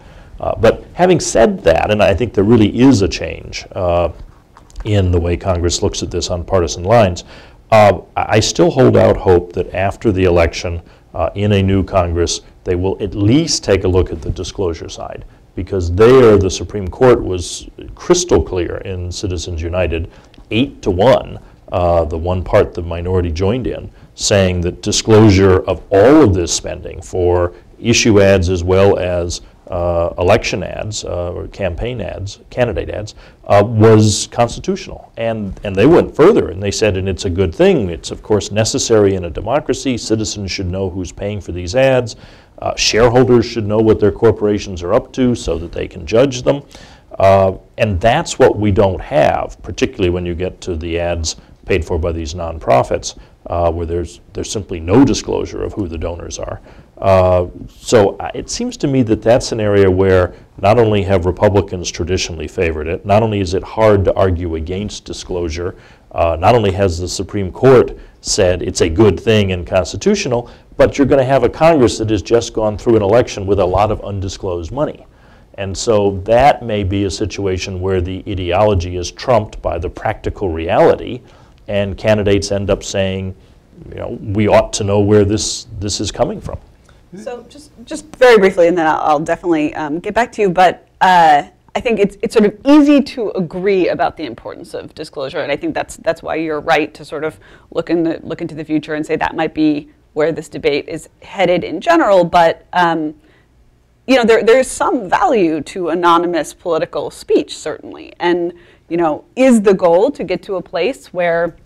But having said that, and I think there really is a change in the way Congress looks at this on partisan lines, I still hold out hope that after the election, in a new Congress, they will at least take a look at the disclosure side, because there the Supreme Court was crystal clear in Citizens United, 8-1, the one part the minority joined in, saying that disclosure of all of this spending for issue ads as well as election ads or campaign ads, candidate ads, was constitutional. And they went further and they said, and it's a good thing, it's of course necessary in a democracy, citizens should know who's paying for these ads, shareholders should know what their corporations are up to so that they can judge them. And that's what we don't have, particularly when you get to the ads paid for by these nonprofits, where there's simply no disclosure of who the donors are. So it seems to me that that's an area where not only have Republicans traditionally favored it, not only is it hard to argue against disclosure, not only has the Supreme Court said it's a good thing and constitutional, but you're going to have a Congress that has just gone through an election with a lot of undisclosed money. And so that may be a situation where the ideology is trumped by the practical reality, and candidates end up saying, we ought to know where this is coming from. So just very briefly, and then I'll definitely get back to you, but I think it's sort of easy to agree about the importance of disclosure, and I think that's why you're right to sort of look into the future and say that might be where this debate is headed in general, but there's some value to anonymous political speech, certainly, and is the goal to get to a place where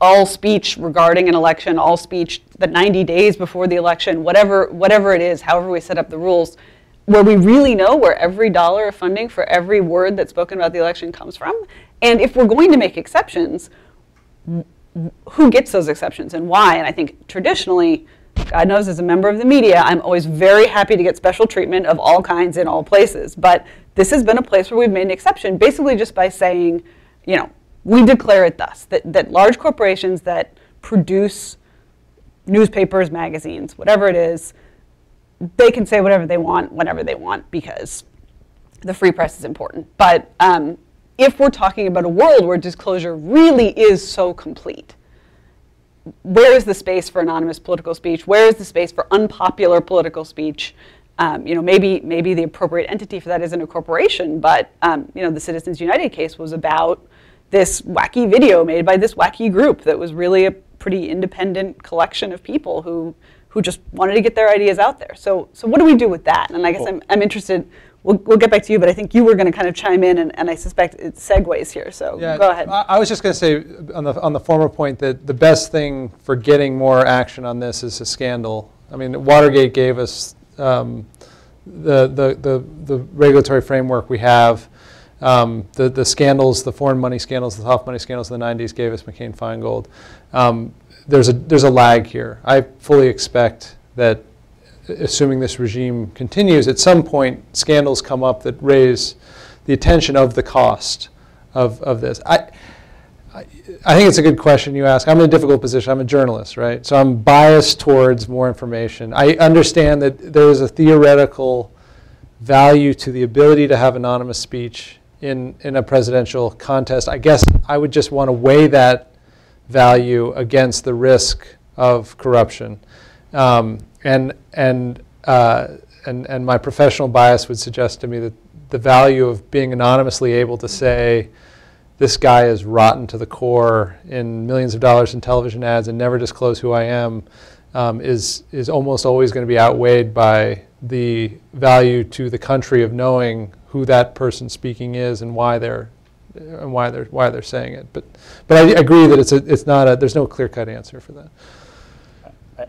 all speech regarding an election, all speech the 90 days before the election, whatever it is, however we set up the rules, where we really know where every dollar of funding for every word that's spoken about the election comes from? And if we're going to make exceptions, who gets those exceptions and why? And I think traditionally, God knows as a member of the media, I'm always very happy to get special treatment of all kinds in all places. But this has been a place where we've made an exception basically just by saying, we declare it thus, that large corporations that produce newspapers, magazines, whatever it is, they can say whatever they want, whenever they want, because the free press is important. But if we're talking about a world where disclosure really is so complete, where is the space for anonymous political speech? Where is the space for unpopular political speech? Maybe the appropriate entity for that isn't a corporation, but the Citizens United case was about this wacky video made by this wacky group that was really a pretty independent collection of people who just wanted to get their ideas out there. So what do we do with that? And I guess I'm interested, we'll get back to you, but I think you were going to kind of chime in, and I suspect it segues here, so yeah, go ahead. I was just going to say on the former point that the best thing for getting more action on this is a scandal. I mean, Watergate gave us the regulatory framework we have. The scandals, the foreign money scandals, the soft money scandals in the 90s gave us McCain-Feingold. There's a lag here. I fully expect that, assuming this regime continues, at some point scandals come up that raise the attention of the cost of this. I think it's a good question you ask. I'm in a difficult position. I'm a journalist, right? So I'm biased towards more information. I understand that there is a theoretical value to the ability to have anonymous speech in a presidential contest. I guess I would just want to weigh that value against the risk of corruption, and my professional bias would suggest to me that the value of being anonymously able to say this guy is rotten to the core in millions of dollars in television ads and never disclose who I am is almost always going to be outweighed by the value to the country of knowing who that person speaking is and why they're and why they're saying it. But I agree that there's no clear-cut answer for that.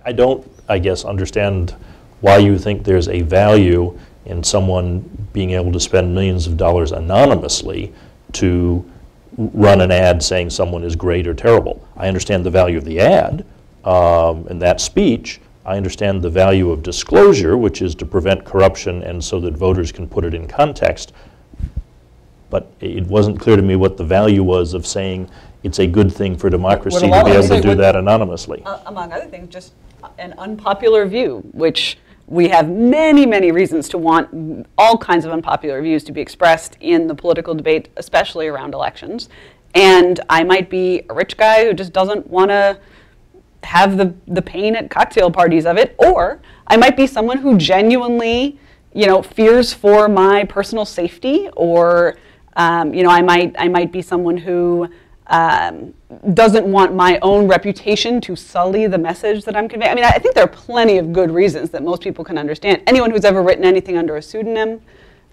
I don't, I guess, understand why you think there's a value in someone being able to spend millions of dollars anonymously to run an ad saying someone is great or terrible. I understand the value of the ad and that speech. I understand the value of disclosure, which is to prevent corruption and so that voters can put it in context. But it wasn't clear to me what the value was of saying it's a good thing for democracy to be able to do that anonymously. Among other things, just an unpopular view, which we have many, many reasons to want all kinds of unpopular views to be expressed in the political debate, especially around elections. And I might be a rich guy who just doesn't want to have the pain at cocktail parties of it, or I might be someone who genuinely, you know, fears for my personal safety, or you know, I might be someone who doesn't want my own reputation to sully the message that I'm conveying. I mean, I think there are plenty of good reasons that most people can understand. Anyone who's ever written anything under a pseudonym,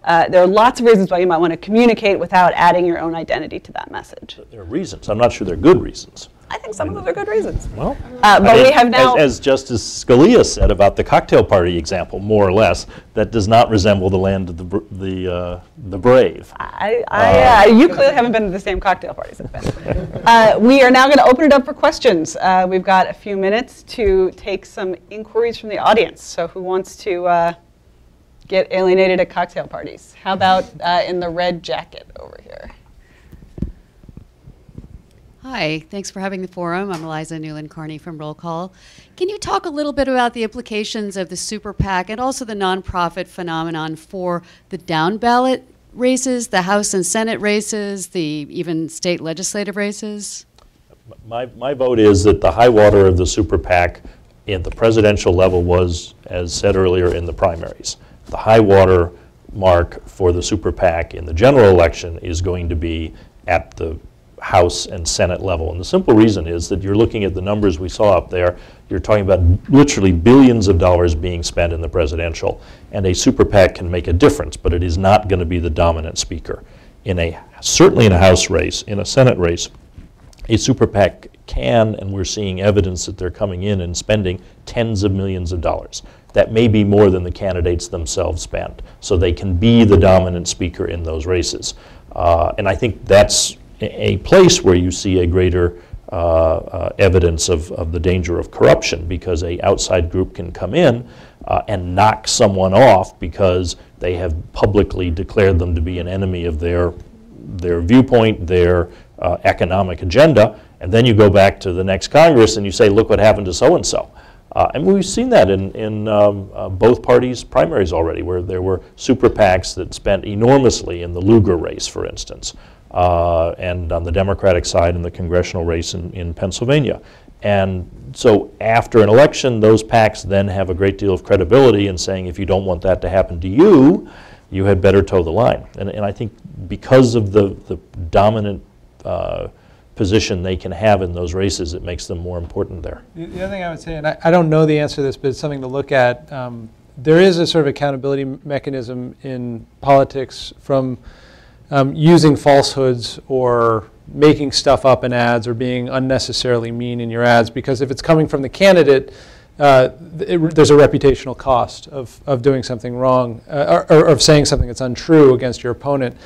there are lots of reasons why you might want to communicate without adding your own identity to that message. There are reasons. I'm not sure they're good reasons. I think some of those are good reasons. Well, but we have now, as Justice Scalia said about the cocktail party example, more or less, that does not resemble the land of the brave. You clearly haven't been to the same cocktail parties. We are now going to open it up for questions. We've got a few minutes to take some inquiries from the audience. So, who wants to get alienated at cocktail parties? How about in the red jacket over here? Hi, thanks for having the forum. I'm Eliza Newland-Carney from Roll Call. Can you talk a little bit about the implications of the super PAC and also the nonprofit phenomenon for the down ballot races, the House and Senate races, the even state legislative races? My vote is that the high water of the super PAC at the presidential level was, as said earlier, in the primaries. The high water mark for the super PAC in the general election is going to be at the House and Senate level. And the simple reason is that you're looking at the numbers we saw up there. You're talking about literally billions of dollars being spent in the presidential. And a super PAC can make a difference, but it is not going to be the dominant speaker. Certainly in a House race, in a Senate race, a super PAC can, and we're seeing evidence that they're coming in and spending tens of millions of dollars. That may be more than the candidates themselves spend. So they can be the dominant speaker in those races. And I think that's a place where you see a greater evidence of the danger of corruption, because an outside group can come in and knock someone off because they have publicly declared them to be an enemy of their viewpoint, their economic agenda, and then you go back to the next Congress and you say, look what happened to so-and-so. And we've seen that in both parties' primaries already, where there were super PACs that spent enormously in the Lugar race, for instance. And on the Democratic side in the congressional race in Pennsylvania. And so after an election, those PACs then have a great deal of credibility in saying, if you don't want that to happen to you, you had better toe the line. And I think because of the dominant position they can have in those races, it makes them more important there. The other thing I would say, and I don't know the answer to this, but it's something to look at. There is a sort of accountability mechanism in politics from using falsehoods or making stuff up in ads or being unnecessarily mean in your ads, because if it's coming from the candidate, there's a reputational cost of doing something wrong or of saying something that's untrue against your opponent.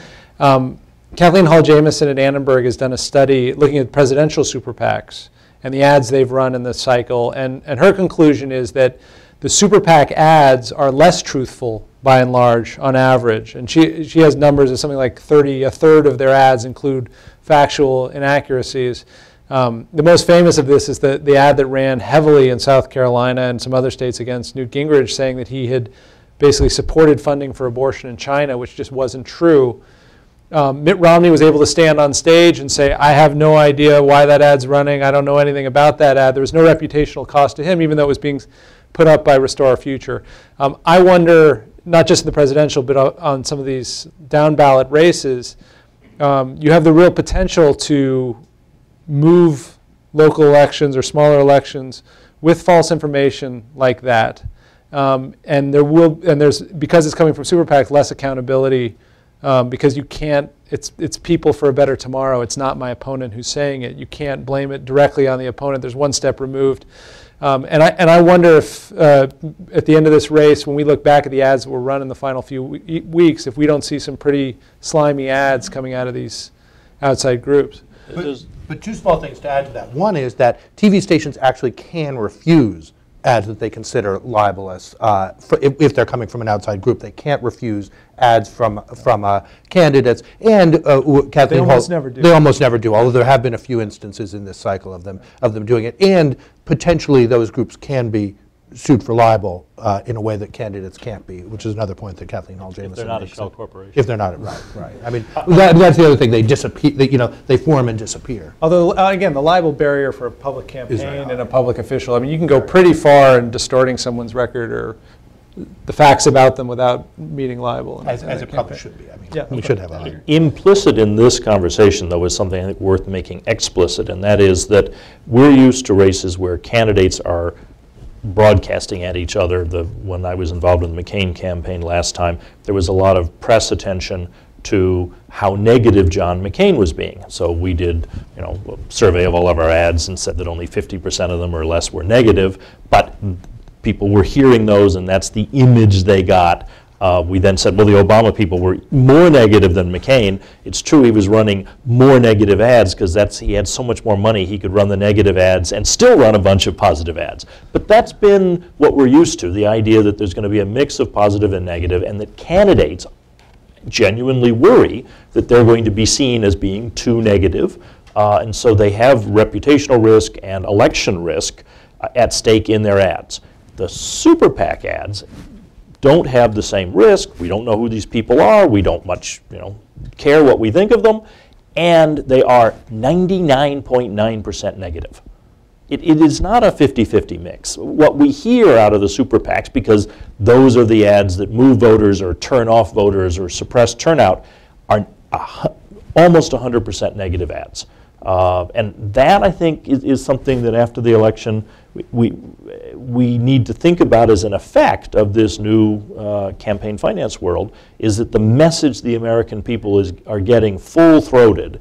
Kathleen Hall Jamieson at Annenberg has done a study looking at presidential super PACs and the ads they've run in this cycle, and her conclusion is that the super PAC ads are less truthful by and large on average. And she has numbers of something like a third of their ads include factual inaccuracies. The most famous of this is the ad that ran heavily in South Carolina and some other states against Newt Gingrich, saying that he had basically supported funding for abortion in China, which just wasn't true. Mitt Romney was able to stand on stage and say, I have no idea why that ad's running. I don't know anything about that ad. There was no reputational cost to him, even though it was being put up by Restore Our Future. I wonder, not just in the presidential, but on some of these down-ballot races, you have the real potential to move local elections or smaller elections with false information like that. And there's, because it's coming from super PACs, less accountability because you can't, it's people for a better tomorrow. It's not my opponent who's saying it. You can't blame it directly on the opponent. There's one step removed. And I wonder if at the end of this race, when we look back at the ads that were run in the final few weeks, if we don't see some pretty slimy ads coming out of these outside groups. But two small things to add to that. One is that TV stations actually can refuse ads that they consider libelous if they're coming from an outside group. They can't refuse ads from candidates. And Kathleen Hall, they almost never do. They almost never do. Although there have been a few instances in this cycle of them doing it. And potentially those groups can be sued for libel in a way that candidates can't be, which is another point that Kathleen Hall Jamieson makes. If they're not a shell corporation. If they're not, right, right. I mean, that's the other thing. They disappear. They, you know, they form and disappear. Although, again, the libel barrier for a public campaign and a public official, I mean, you can go pretty far in distorting someone's record or the facts about them without meeting libel. As it probably should be. I mean, yeah, we should have a... Implicit in this conversation, though, is something I think worth making explicit, and that is that we're used to races where candidates are broadcasting at each other. When I was involved in the McCain campaign last time, there was a lot of press attention to how negative John McCain was being. So we did, you know, a survey of all of our ads and said that only 50% of them or less were negative, but people were hearing those and that's the image they got. We then said, well, the Obama people were more negative than McCain. It's true he was running more negative ads because he had so much more money he could run the negative ads and still run a bunch of positive ads. But that's been what we're used to, the idea that there's going to be a mix of positive and negative and that candidates genuinely worry that they're going to be seen as being too negative. And so they have reputational risk and election risk at stake in their ads. The super PAC ads don't have the same risk. We don't know who these people are. We don't much, you know, care what we think of them. And they are 99.9% negative. It is not a 50-50 mix. What we hear out of the super PACs, because those are the ads that move voters or turn off voters or suppress turnout, are almost 100% negative ads. And that, I think, is something that after the election, we need to think about as an effect of this new campaign finance world, is that the message the American people are getting full-throated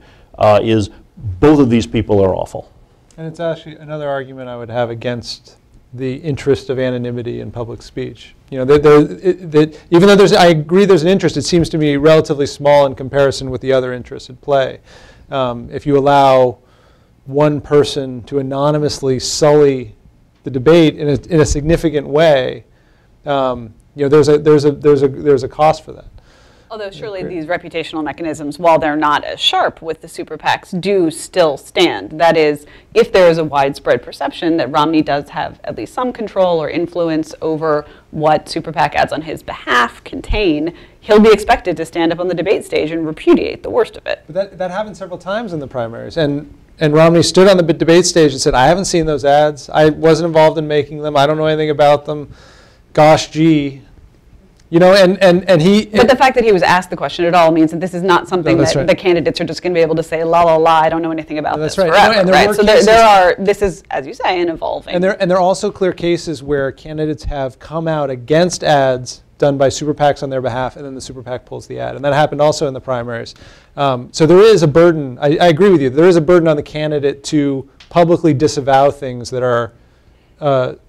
is both of these people are awful. And it's actually another argument I would have against the interest of anonymity in public speech. You know, even though I agree there's an interest, it seems to me relatively small in comparison with the other interests at play. If you allow one person to anonymously sully the debate in a significant way, you know, there's a cost for that. Although surely these reputational mechanisms, while they're not as sharp with the super PACs, do still stand. That is, if there is a widespread perception that Romney does have at least some control or influence over what super PAC ads on his behalf contain, he'll be expected to stand up on the debate stage and repudiate the worst of it. But that happened several times in the primaries. And Romney stood on the debate stage and said, I haven't seen those ads. I wasn't involved in making them. I don't know anything about them. Gosh, gee. You know, and he... But the fact that he was asked the question at all means that this is not something that the candidates are just going to be able to say, la, la, la, I don't know anything about this forever, and right? So this is, as you say, an evolving... And there are also clear cases where candidates have come out against ads done by super PACs on their behalf, and then the super PAC pulls the ad. And that happened also in the primaries. So there is a burden, I agree with you, there is a burden on the candidate to publicly disavow things that are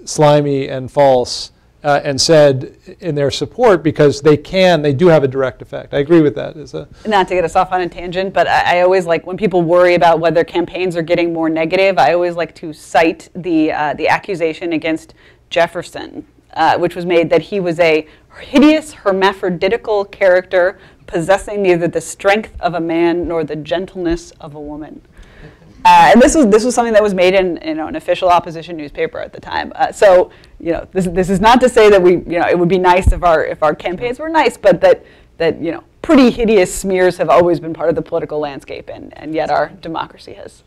slimy and false, and said in their support, because they do have a direct effect. I agree with that. Not to get us off on a tangent, but I always like, when people worry about whether campaigns are getting more negative, I always like to cite the accusation against Jefferson, which was made that he was a hideous hermaphroditical character possessing neither the strength of a man nor the gentleness of a woman. And this was something that was made in, you know, an official opposition newspaper at the time. So, you know, this is not to say that we, you know, it would be nice if our campaigns were nice, but that you know, pretty hideous smears have always been part of the political landscape, and yet our democracy has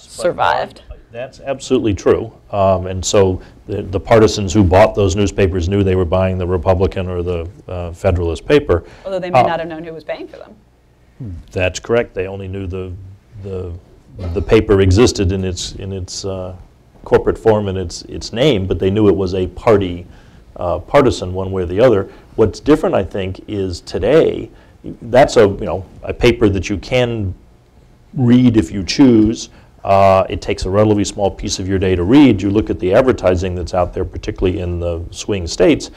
survived. That's absolutely true. And so the partisans who bought those newspapers knew they were buying the Republican or the Federalist paper. Although they may not have known who was paying for them. That's correct. They only knew the paper existed in its corporate form and its name, but they knew it was a partisan one way or the other. What's different, I think, is today that's a, you know, a paper that you can read if you choose. It takes a relatively small piece of your day to read. You look at the advertising that's out there, particularly in the swing states,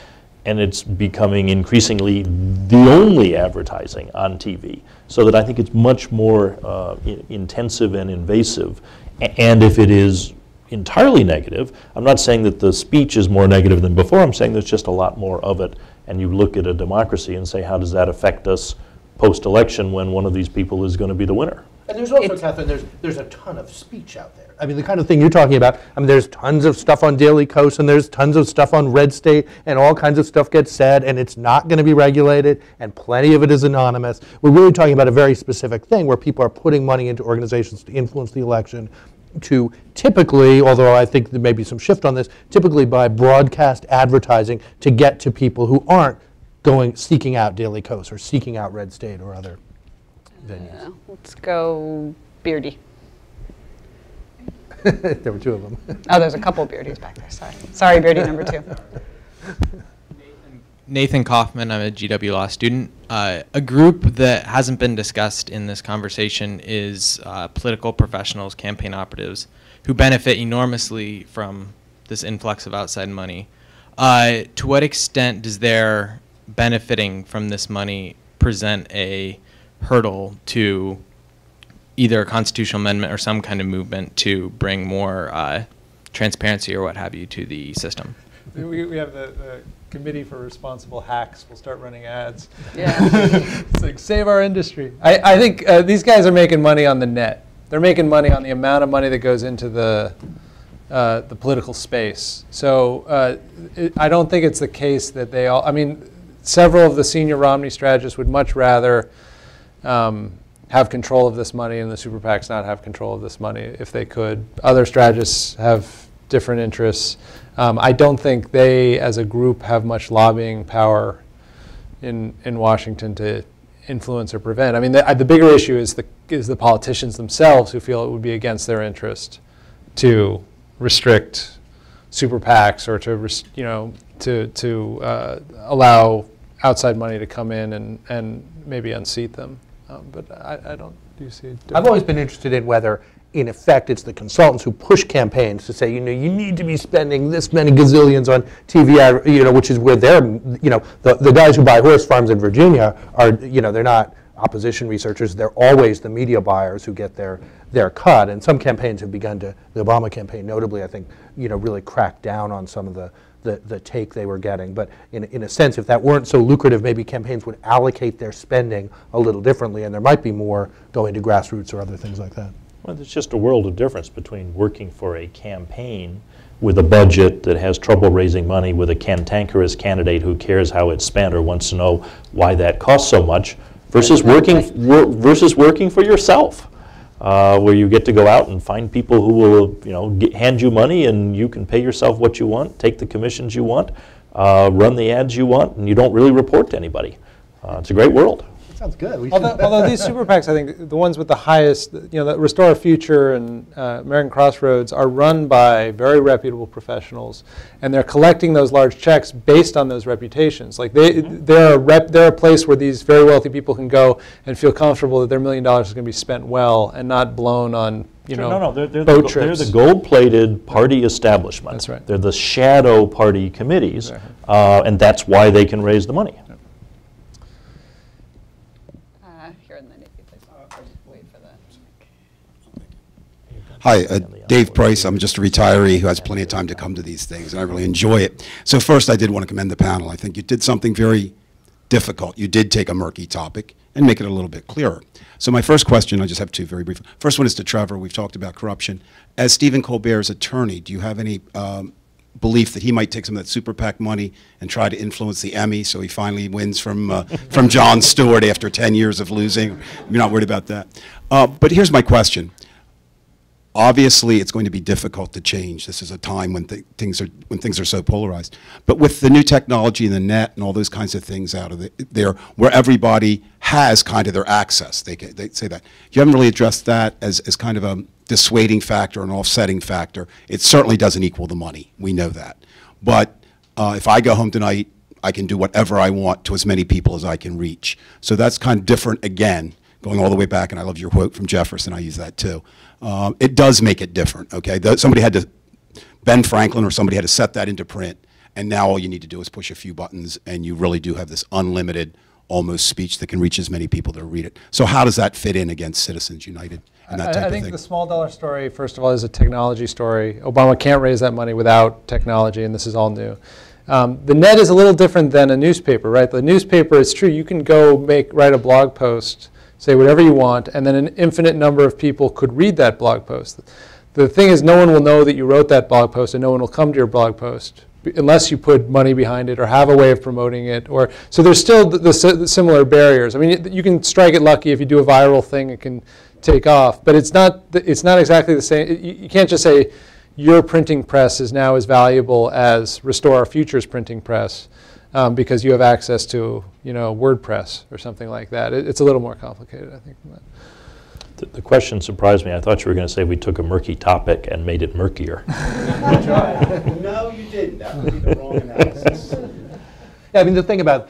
and it's becoming increasingly the only advertising on TV. So that I think it's much more intensive and invasive. And if it is entirely negative, I'm not saying that the speech is more negative than before, I'm saying there's just a lot more of it. And you look at a democracy and say, how does that affect us post-election when one of these people is going to be the winner? And there's also, Catherine, there's a ton of speech out there. I mean, the kind of thing you're talking about, I mean, there's tons of stuff on Daily Kos, and there's tons of stuff on Red State, and all kinds of stuff gets said, and it's not going to be regulated, and plenty of it is anonymous. We're really talking about a very specific thing where people are putting money into organizations to influence the election, to typically, although I think there may be some shift on this, typically by broadcast advertising to get to people who aren't going, seeking out Daily Kos or seeking out Red State or other venues. Let's go Beardy. There were two of them. Oh, there's a couple Beardies back there, sorry. Sorry, Beardy number two. Nathan Kaufman, I'm a GW Law student. A group that hasn't been discussed in this conversation is political professionals, campaign operatives, who benefit enormously from this influx of outside money. To what extent does their benefiting from this money present a hurdle to either a constitutional amendment or some kind of movement to bring more transparency or what have you to the system? We have the Committee for Responsible Hacks. We'll start running ads. Yeah. It's like, save our industry. I think these guys are making money on the net. They're making money on the amount of money that goes into the political space. So I don't think it's the case that they all, I mean, several of the senior Romney strategists would much rather have control of this money, and the super PACs not have control of this money if they could. Other strategists have different interests. I don't think they, as a group, have much lobbying power in Washington to influence or prevent. I mean, the bigger issue is the politicians themselves who feel it would be against their interest to restrict super PACs or to allow outside money to come in and maybe unseat them. But I don't. Do you see a difference? I've always been interested in whether, in effect, it's the consultants who push campaigns to say, you know, you need to be spending this many gazillions on TV, you know, which is where they're, you know, the guys who buy horse farms in Virginia are, you know, they're not opposition researchers. They're always the media buyers who get their cut. And some campaigns have begun to, the Obama campaign notably, I think, you know, really cracked down on some of the take they were getting. But in a sense, if that weren't so lucrative, maybe campaigns would allocate their spending a little differently, and there might be more going to grassroots or other things like that. Well, there's just a world of difference between working for a campaign with a budget that has trouble raising money, with a cantankerous candidate who cares how it's spent or wants to know why that costs so much, versus working for yourself, where you get to go out and find people who will, you know, hand you money and you can pay yourself what you want, take the commissions you want, run the ads you want, and you don't really report to anybody. It's a great world. Sounds good. Although these super PACs, I think, the ones with the highest, you know, the Restore Our Future and American Crossroads are run by very reputable professionals, and they're collecting those large checks based on those reputations. Like, they're a place where these very wealthy people can go and feel comfortable that their $1 million is going to be spent well and not blown on, you know, boat trips. They're the gold-plated party establishment. That's right. They're the shadow party committees, and that's why they can raise the money. Hi, Dave Price. I'm just a retiree who has plenty of time to come to these things, and I really enjoy it. So first, I did want to commend the panel. I think you did something very difficult. You did take a murky topic and make it a little bit clearer. So my first question, I just have two very brief. First one is to Trevor. We've talked about corruption. As Stephen Colbert's attorney, do you have any belief that he might take some of that super PAC money and try to influence the Emmy so he finally wins from Jon Stewart after 10 years of losing? You're not worried about that. But here's my question. Obviously, it's going to be difficult to change. This is a time when things are so polarized. But with the new technology and the net and all those kinds of things out of there, where everybody has kind of their access, they say that. You haven't really addressed that as kind of a dissuading factor, an offsetting factor. It certainly doesn't equal the money. We know that. But if I go home tonight, I can do whatever I want to as many people as I can reach. So that's kind of different, again, going all the way back, and I love your quote from Jefferson, I use that too. It does make it different, okay? Somebody had to, Ben Franklin or somebody had to set that into print, and now all you need to do is push a few buttons, and you really do have this unlimited, almost speech that can reach as many people that read it. So how does that fit in against Citizens United and that type of thing? I think the small dollar story, first of all, is a technology story. Obama can't raise that money without technology, and this is all new. The net is a little different than a newspaper, right? The newspaper, it's true, you can go write a blog post, say whatever you want, and then an infinite number of people could read that blog post. The thing is, no one will know that you wrote that blog post, and no one will come to your blog post unless you put money behind it or have a way of promoting it. Or so there's still the similar barriers. I mean, you can strike it lucky if you do a viral thing, it can take off. But it's not exactly the same. You can't just say your printing press is now as valuable as Restore Our Future's printing press because you have access to, you know, WordPress or something like that. It's a little more complicated, I think, than that. The question surprised me. I thought you were going to say we took a murky topic and made it murkier. No, you didn't. That would be the wrong analysis. Yeah, I mean, the thing about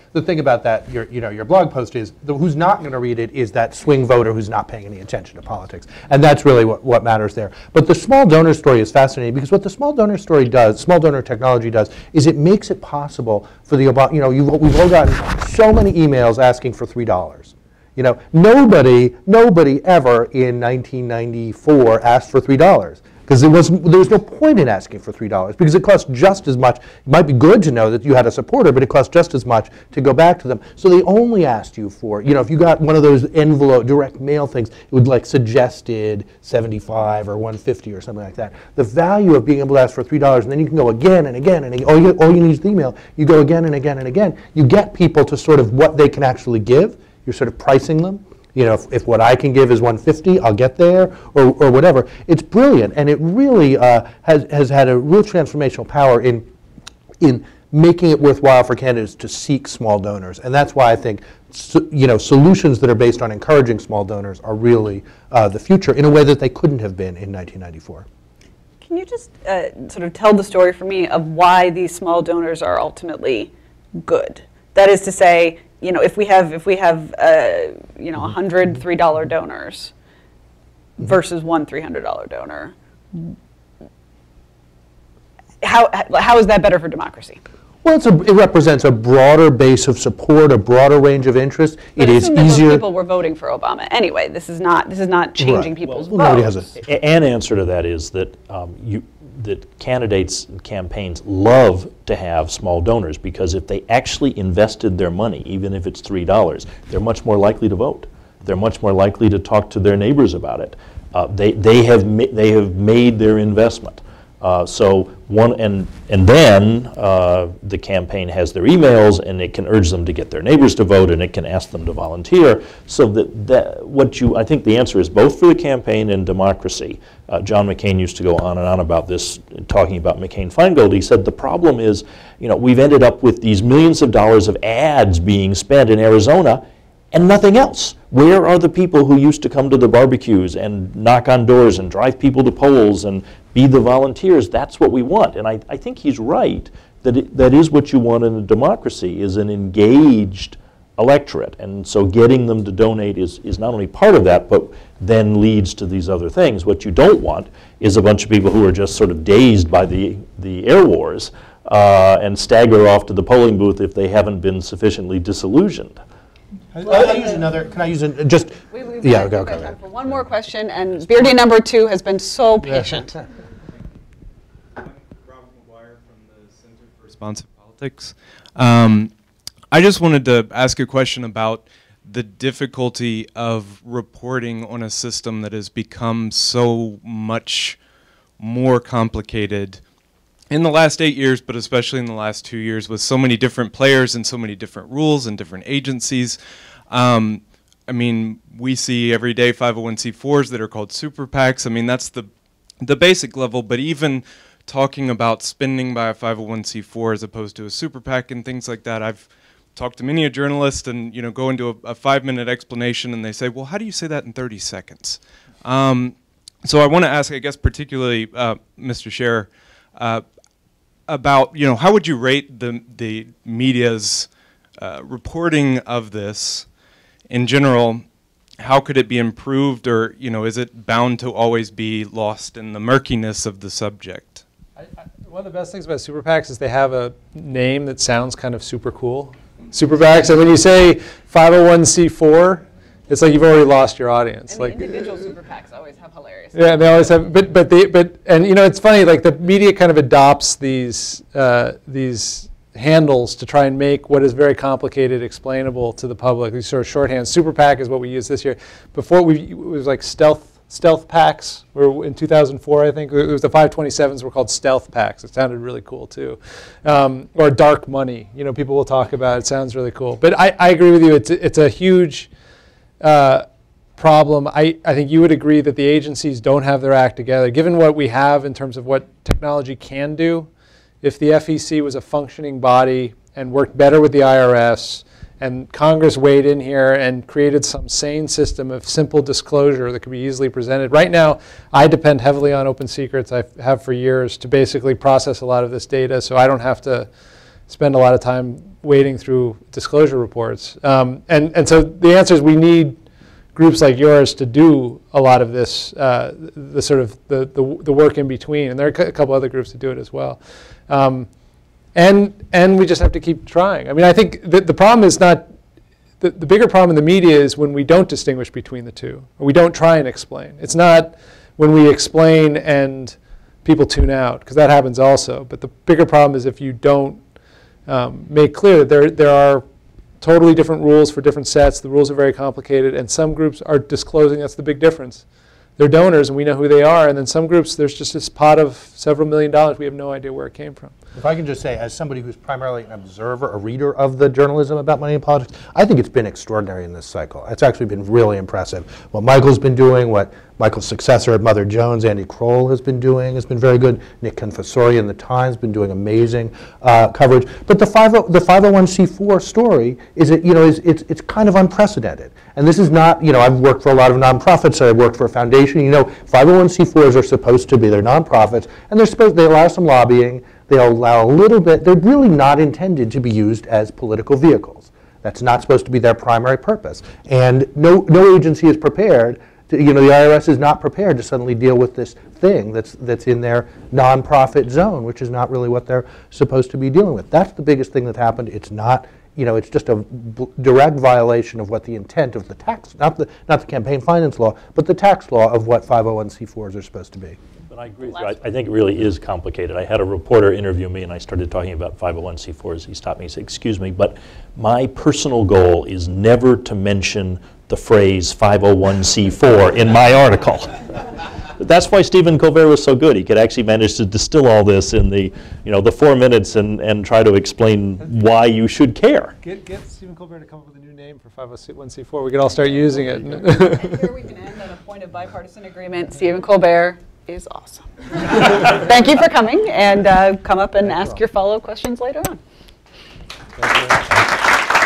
that, your blog post is who's not going to read it is that swing voter who's not paying any attention to politics, and that's really what matters there. But the small donor story is fascinating because what the small donor story does, small donor technology does, is it makes it possible for the we've all gotten so many emails asking for $3. You know, nobody ever in 1994 asked for $3 because there was no point in asking for $3 because it cost just as much. It might be good to know that you had a supporter, but it cost just as much to go back to them. So they only asked you for, you know, if you got one of those envelope direct mail things, it would like suggested 75 or 150 or something like that. The value of being able to ask for $3, and then you can go again and again and again. All you need is the email. You go again and again and again. You get people to sort of what they can actually give. You're sort of pricing them. You know, if what I can give is 150, I'll get there, or whatever. It's brilliant, and it really has had a real transformational power in making it worthwhile for candidates to seek small donors, and that's why I think solutions that are based on encouraging small donors are really the future in a way that they couldn't have been in 1994. Can you just sort of tell the story for me of why these small donors are ultimately good? That is to say, you know, if we have $100 $3 donors versus one $300 donor, how is that better for democracy? Well, it represents a broader base of support, a broader range of interest. But it is easier. Those people were voting for Obama anyway. This is not changing people's votes. An answer to that is that that candidates and campaigns love to have small donors because if they actually invested their money, even if it's $3, they're much more likely to vote. They're much more likely to talk to their neighbors about it. They have made their investment. So then the campaign has their emails and it can urge them to get their neighbors to vote and it can ask them to volunteer. So I think the answer is both for the campaign and democracy. John McCain used to go on and on about this, talking about McCain-Feingold. He said the problem is, you know, we've ended up with these millions of dollars of ads being spent in Arizona and nothing else. Where are the people who used to come to the barbecues and knock on doors and drive people to polls and be the volunteers? That's what we want. And I think he's right that that is what you want in a democracy, is an engaged electorate. And so getting them to donate is not only part of that, but then leads to these other things. What you don't want is a bunch of people who are just sort of dazed by the air wars and stagger off to the polling booth if they haven't been sufficiently disillusioned. Can I use one more question, and Beardy number two has been so patient. Yeah. I'm Robert McGuire from the Center for Responsive Politics. I just wanted to ask a question about the difficulty of reporting on a system that has become so much more complicated in the last 8 years, but especially in the last 2 years, with so many different players and so many different rules and different agencies. I mean, we see every day 501c4s that are called super PACs. I mean, that's the basic level, but even talking about spending by a 501c4 as opposed to a super PAC and things like that, I've talked to many a journalist and, you know, go into a 5-minute explanation and they say, well, how do you say that in 30 seconds? So I want to ask, I guess, particularly Mr. Scherer, about, you know, how would you rate the media's reporting of this in general? How could it be improved, or, you know, is it bound to always be lost in the murkiness of the subject? One of the best things about super PACs is they have a name that sounds kind of super cool. Super PACs, and when you say 501c4, it's like you've already lost your audience. And like the individual super PACs always have hilarious. Yeah, they always have. But you know, it's funny. Like the media kind of adopts these handles to try and make what is very complicated explainable to the public. These sort of shorthand. Super PAC is what we used this year. Before it was like stealth packs, or in 2004, I think, it was the 527s were called stealth packs. It sounded really cool too. Or dark money, you know, people will talk about it. It sounds really cool. But I agree with you, it's a huge problem. I think you would agree that the agencies don't have their act together. Given what we have in terms of what technology can do, if the FEC was a functioning body and worked better with the IRS, and Congress weighed in here and created some sane system of simple disclosure that could be easily presented. Right now, I depend heavily on open secrets. I have for years to basically process a lot of this data, so I don't have to spend a lot of time wading through disclosure reports. And so the answer is we need groups like yours to do a lot of this, the sort of the work in between. And there are a couple other groups that do it as well. And we just have to keep trying. I mean, I think the problem is not, the bigger problem in the media is when we don't distinguish between the two, or we don't try and explain. It's not when we explain and people tune out, because that happens also. But the bigger problem is if you don't make clear that there are totally different rules for different sets. The rules are very complicated, and some groups are disclosing. That's the big difference. They're donors, and we know who they are. And then some groups, there's just this pot of several $1,000,000. We have no idea where it came from. If I can just say, as somebody who's primarily an observer, a reader of the journalism about money and politics, I think it's been extraordinary in this cycle. It's actually been really impressive. What Michael's been doing, what Michael's successor at Mother Jones, Andy Kroll, has been doing has been very good. Nick Confessori in The Times has been doing amazing coverage. But the 501c4 story is, you know, it's kind of unprecedented. And this is not, you know, I've worked for a lot of nonprofits. So I worked for a foundation. You know, 501c4s are supposed to be, they're nonprofits, and they're supposed, they allow some lobbying. They allow a little bit. They're really not intended to be used as political vehicles. That's not supposed to be their primary purpose. And no agency is prepared to, you know, the IRS is not prepared to suddenly deal with this thing that's in their nonprofit zone, which is not really what they're supposed to be dealing with. That's the biggest thing that happened. It's not, you know, it's just a direct violation of what the intent of the tax, not the campaign finance law, but the tax law of what 501c4s are supposed to be. But I agree with you. I think it really is complicated. I had a reporter interview me, and I started talking about 501c4s. He stopped me and said, excuse me, but my personal goal is never to mention the phrase 501c4 in my article. That's why Stephen Colbert was so good. He could actually manage to distill all this in the, you know, the 4 minutes and try to explain why you should care. Get Stephen Colbert to come up with a new name for 501c4. We could all start using it. And here we can end on a point of bipartisan agreement. Stephen Colbert is awesome. Thank you for coming, and come up and ask your follow-up questions later on.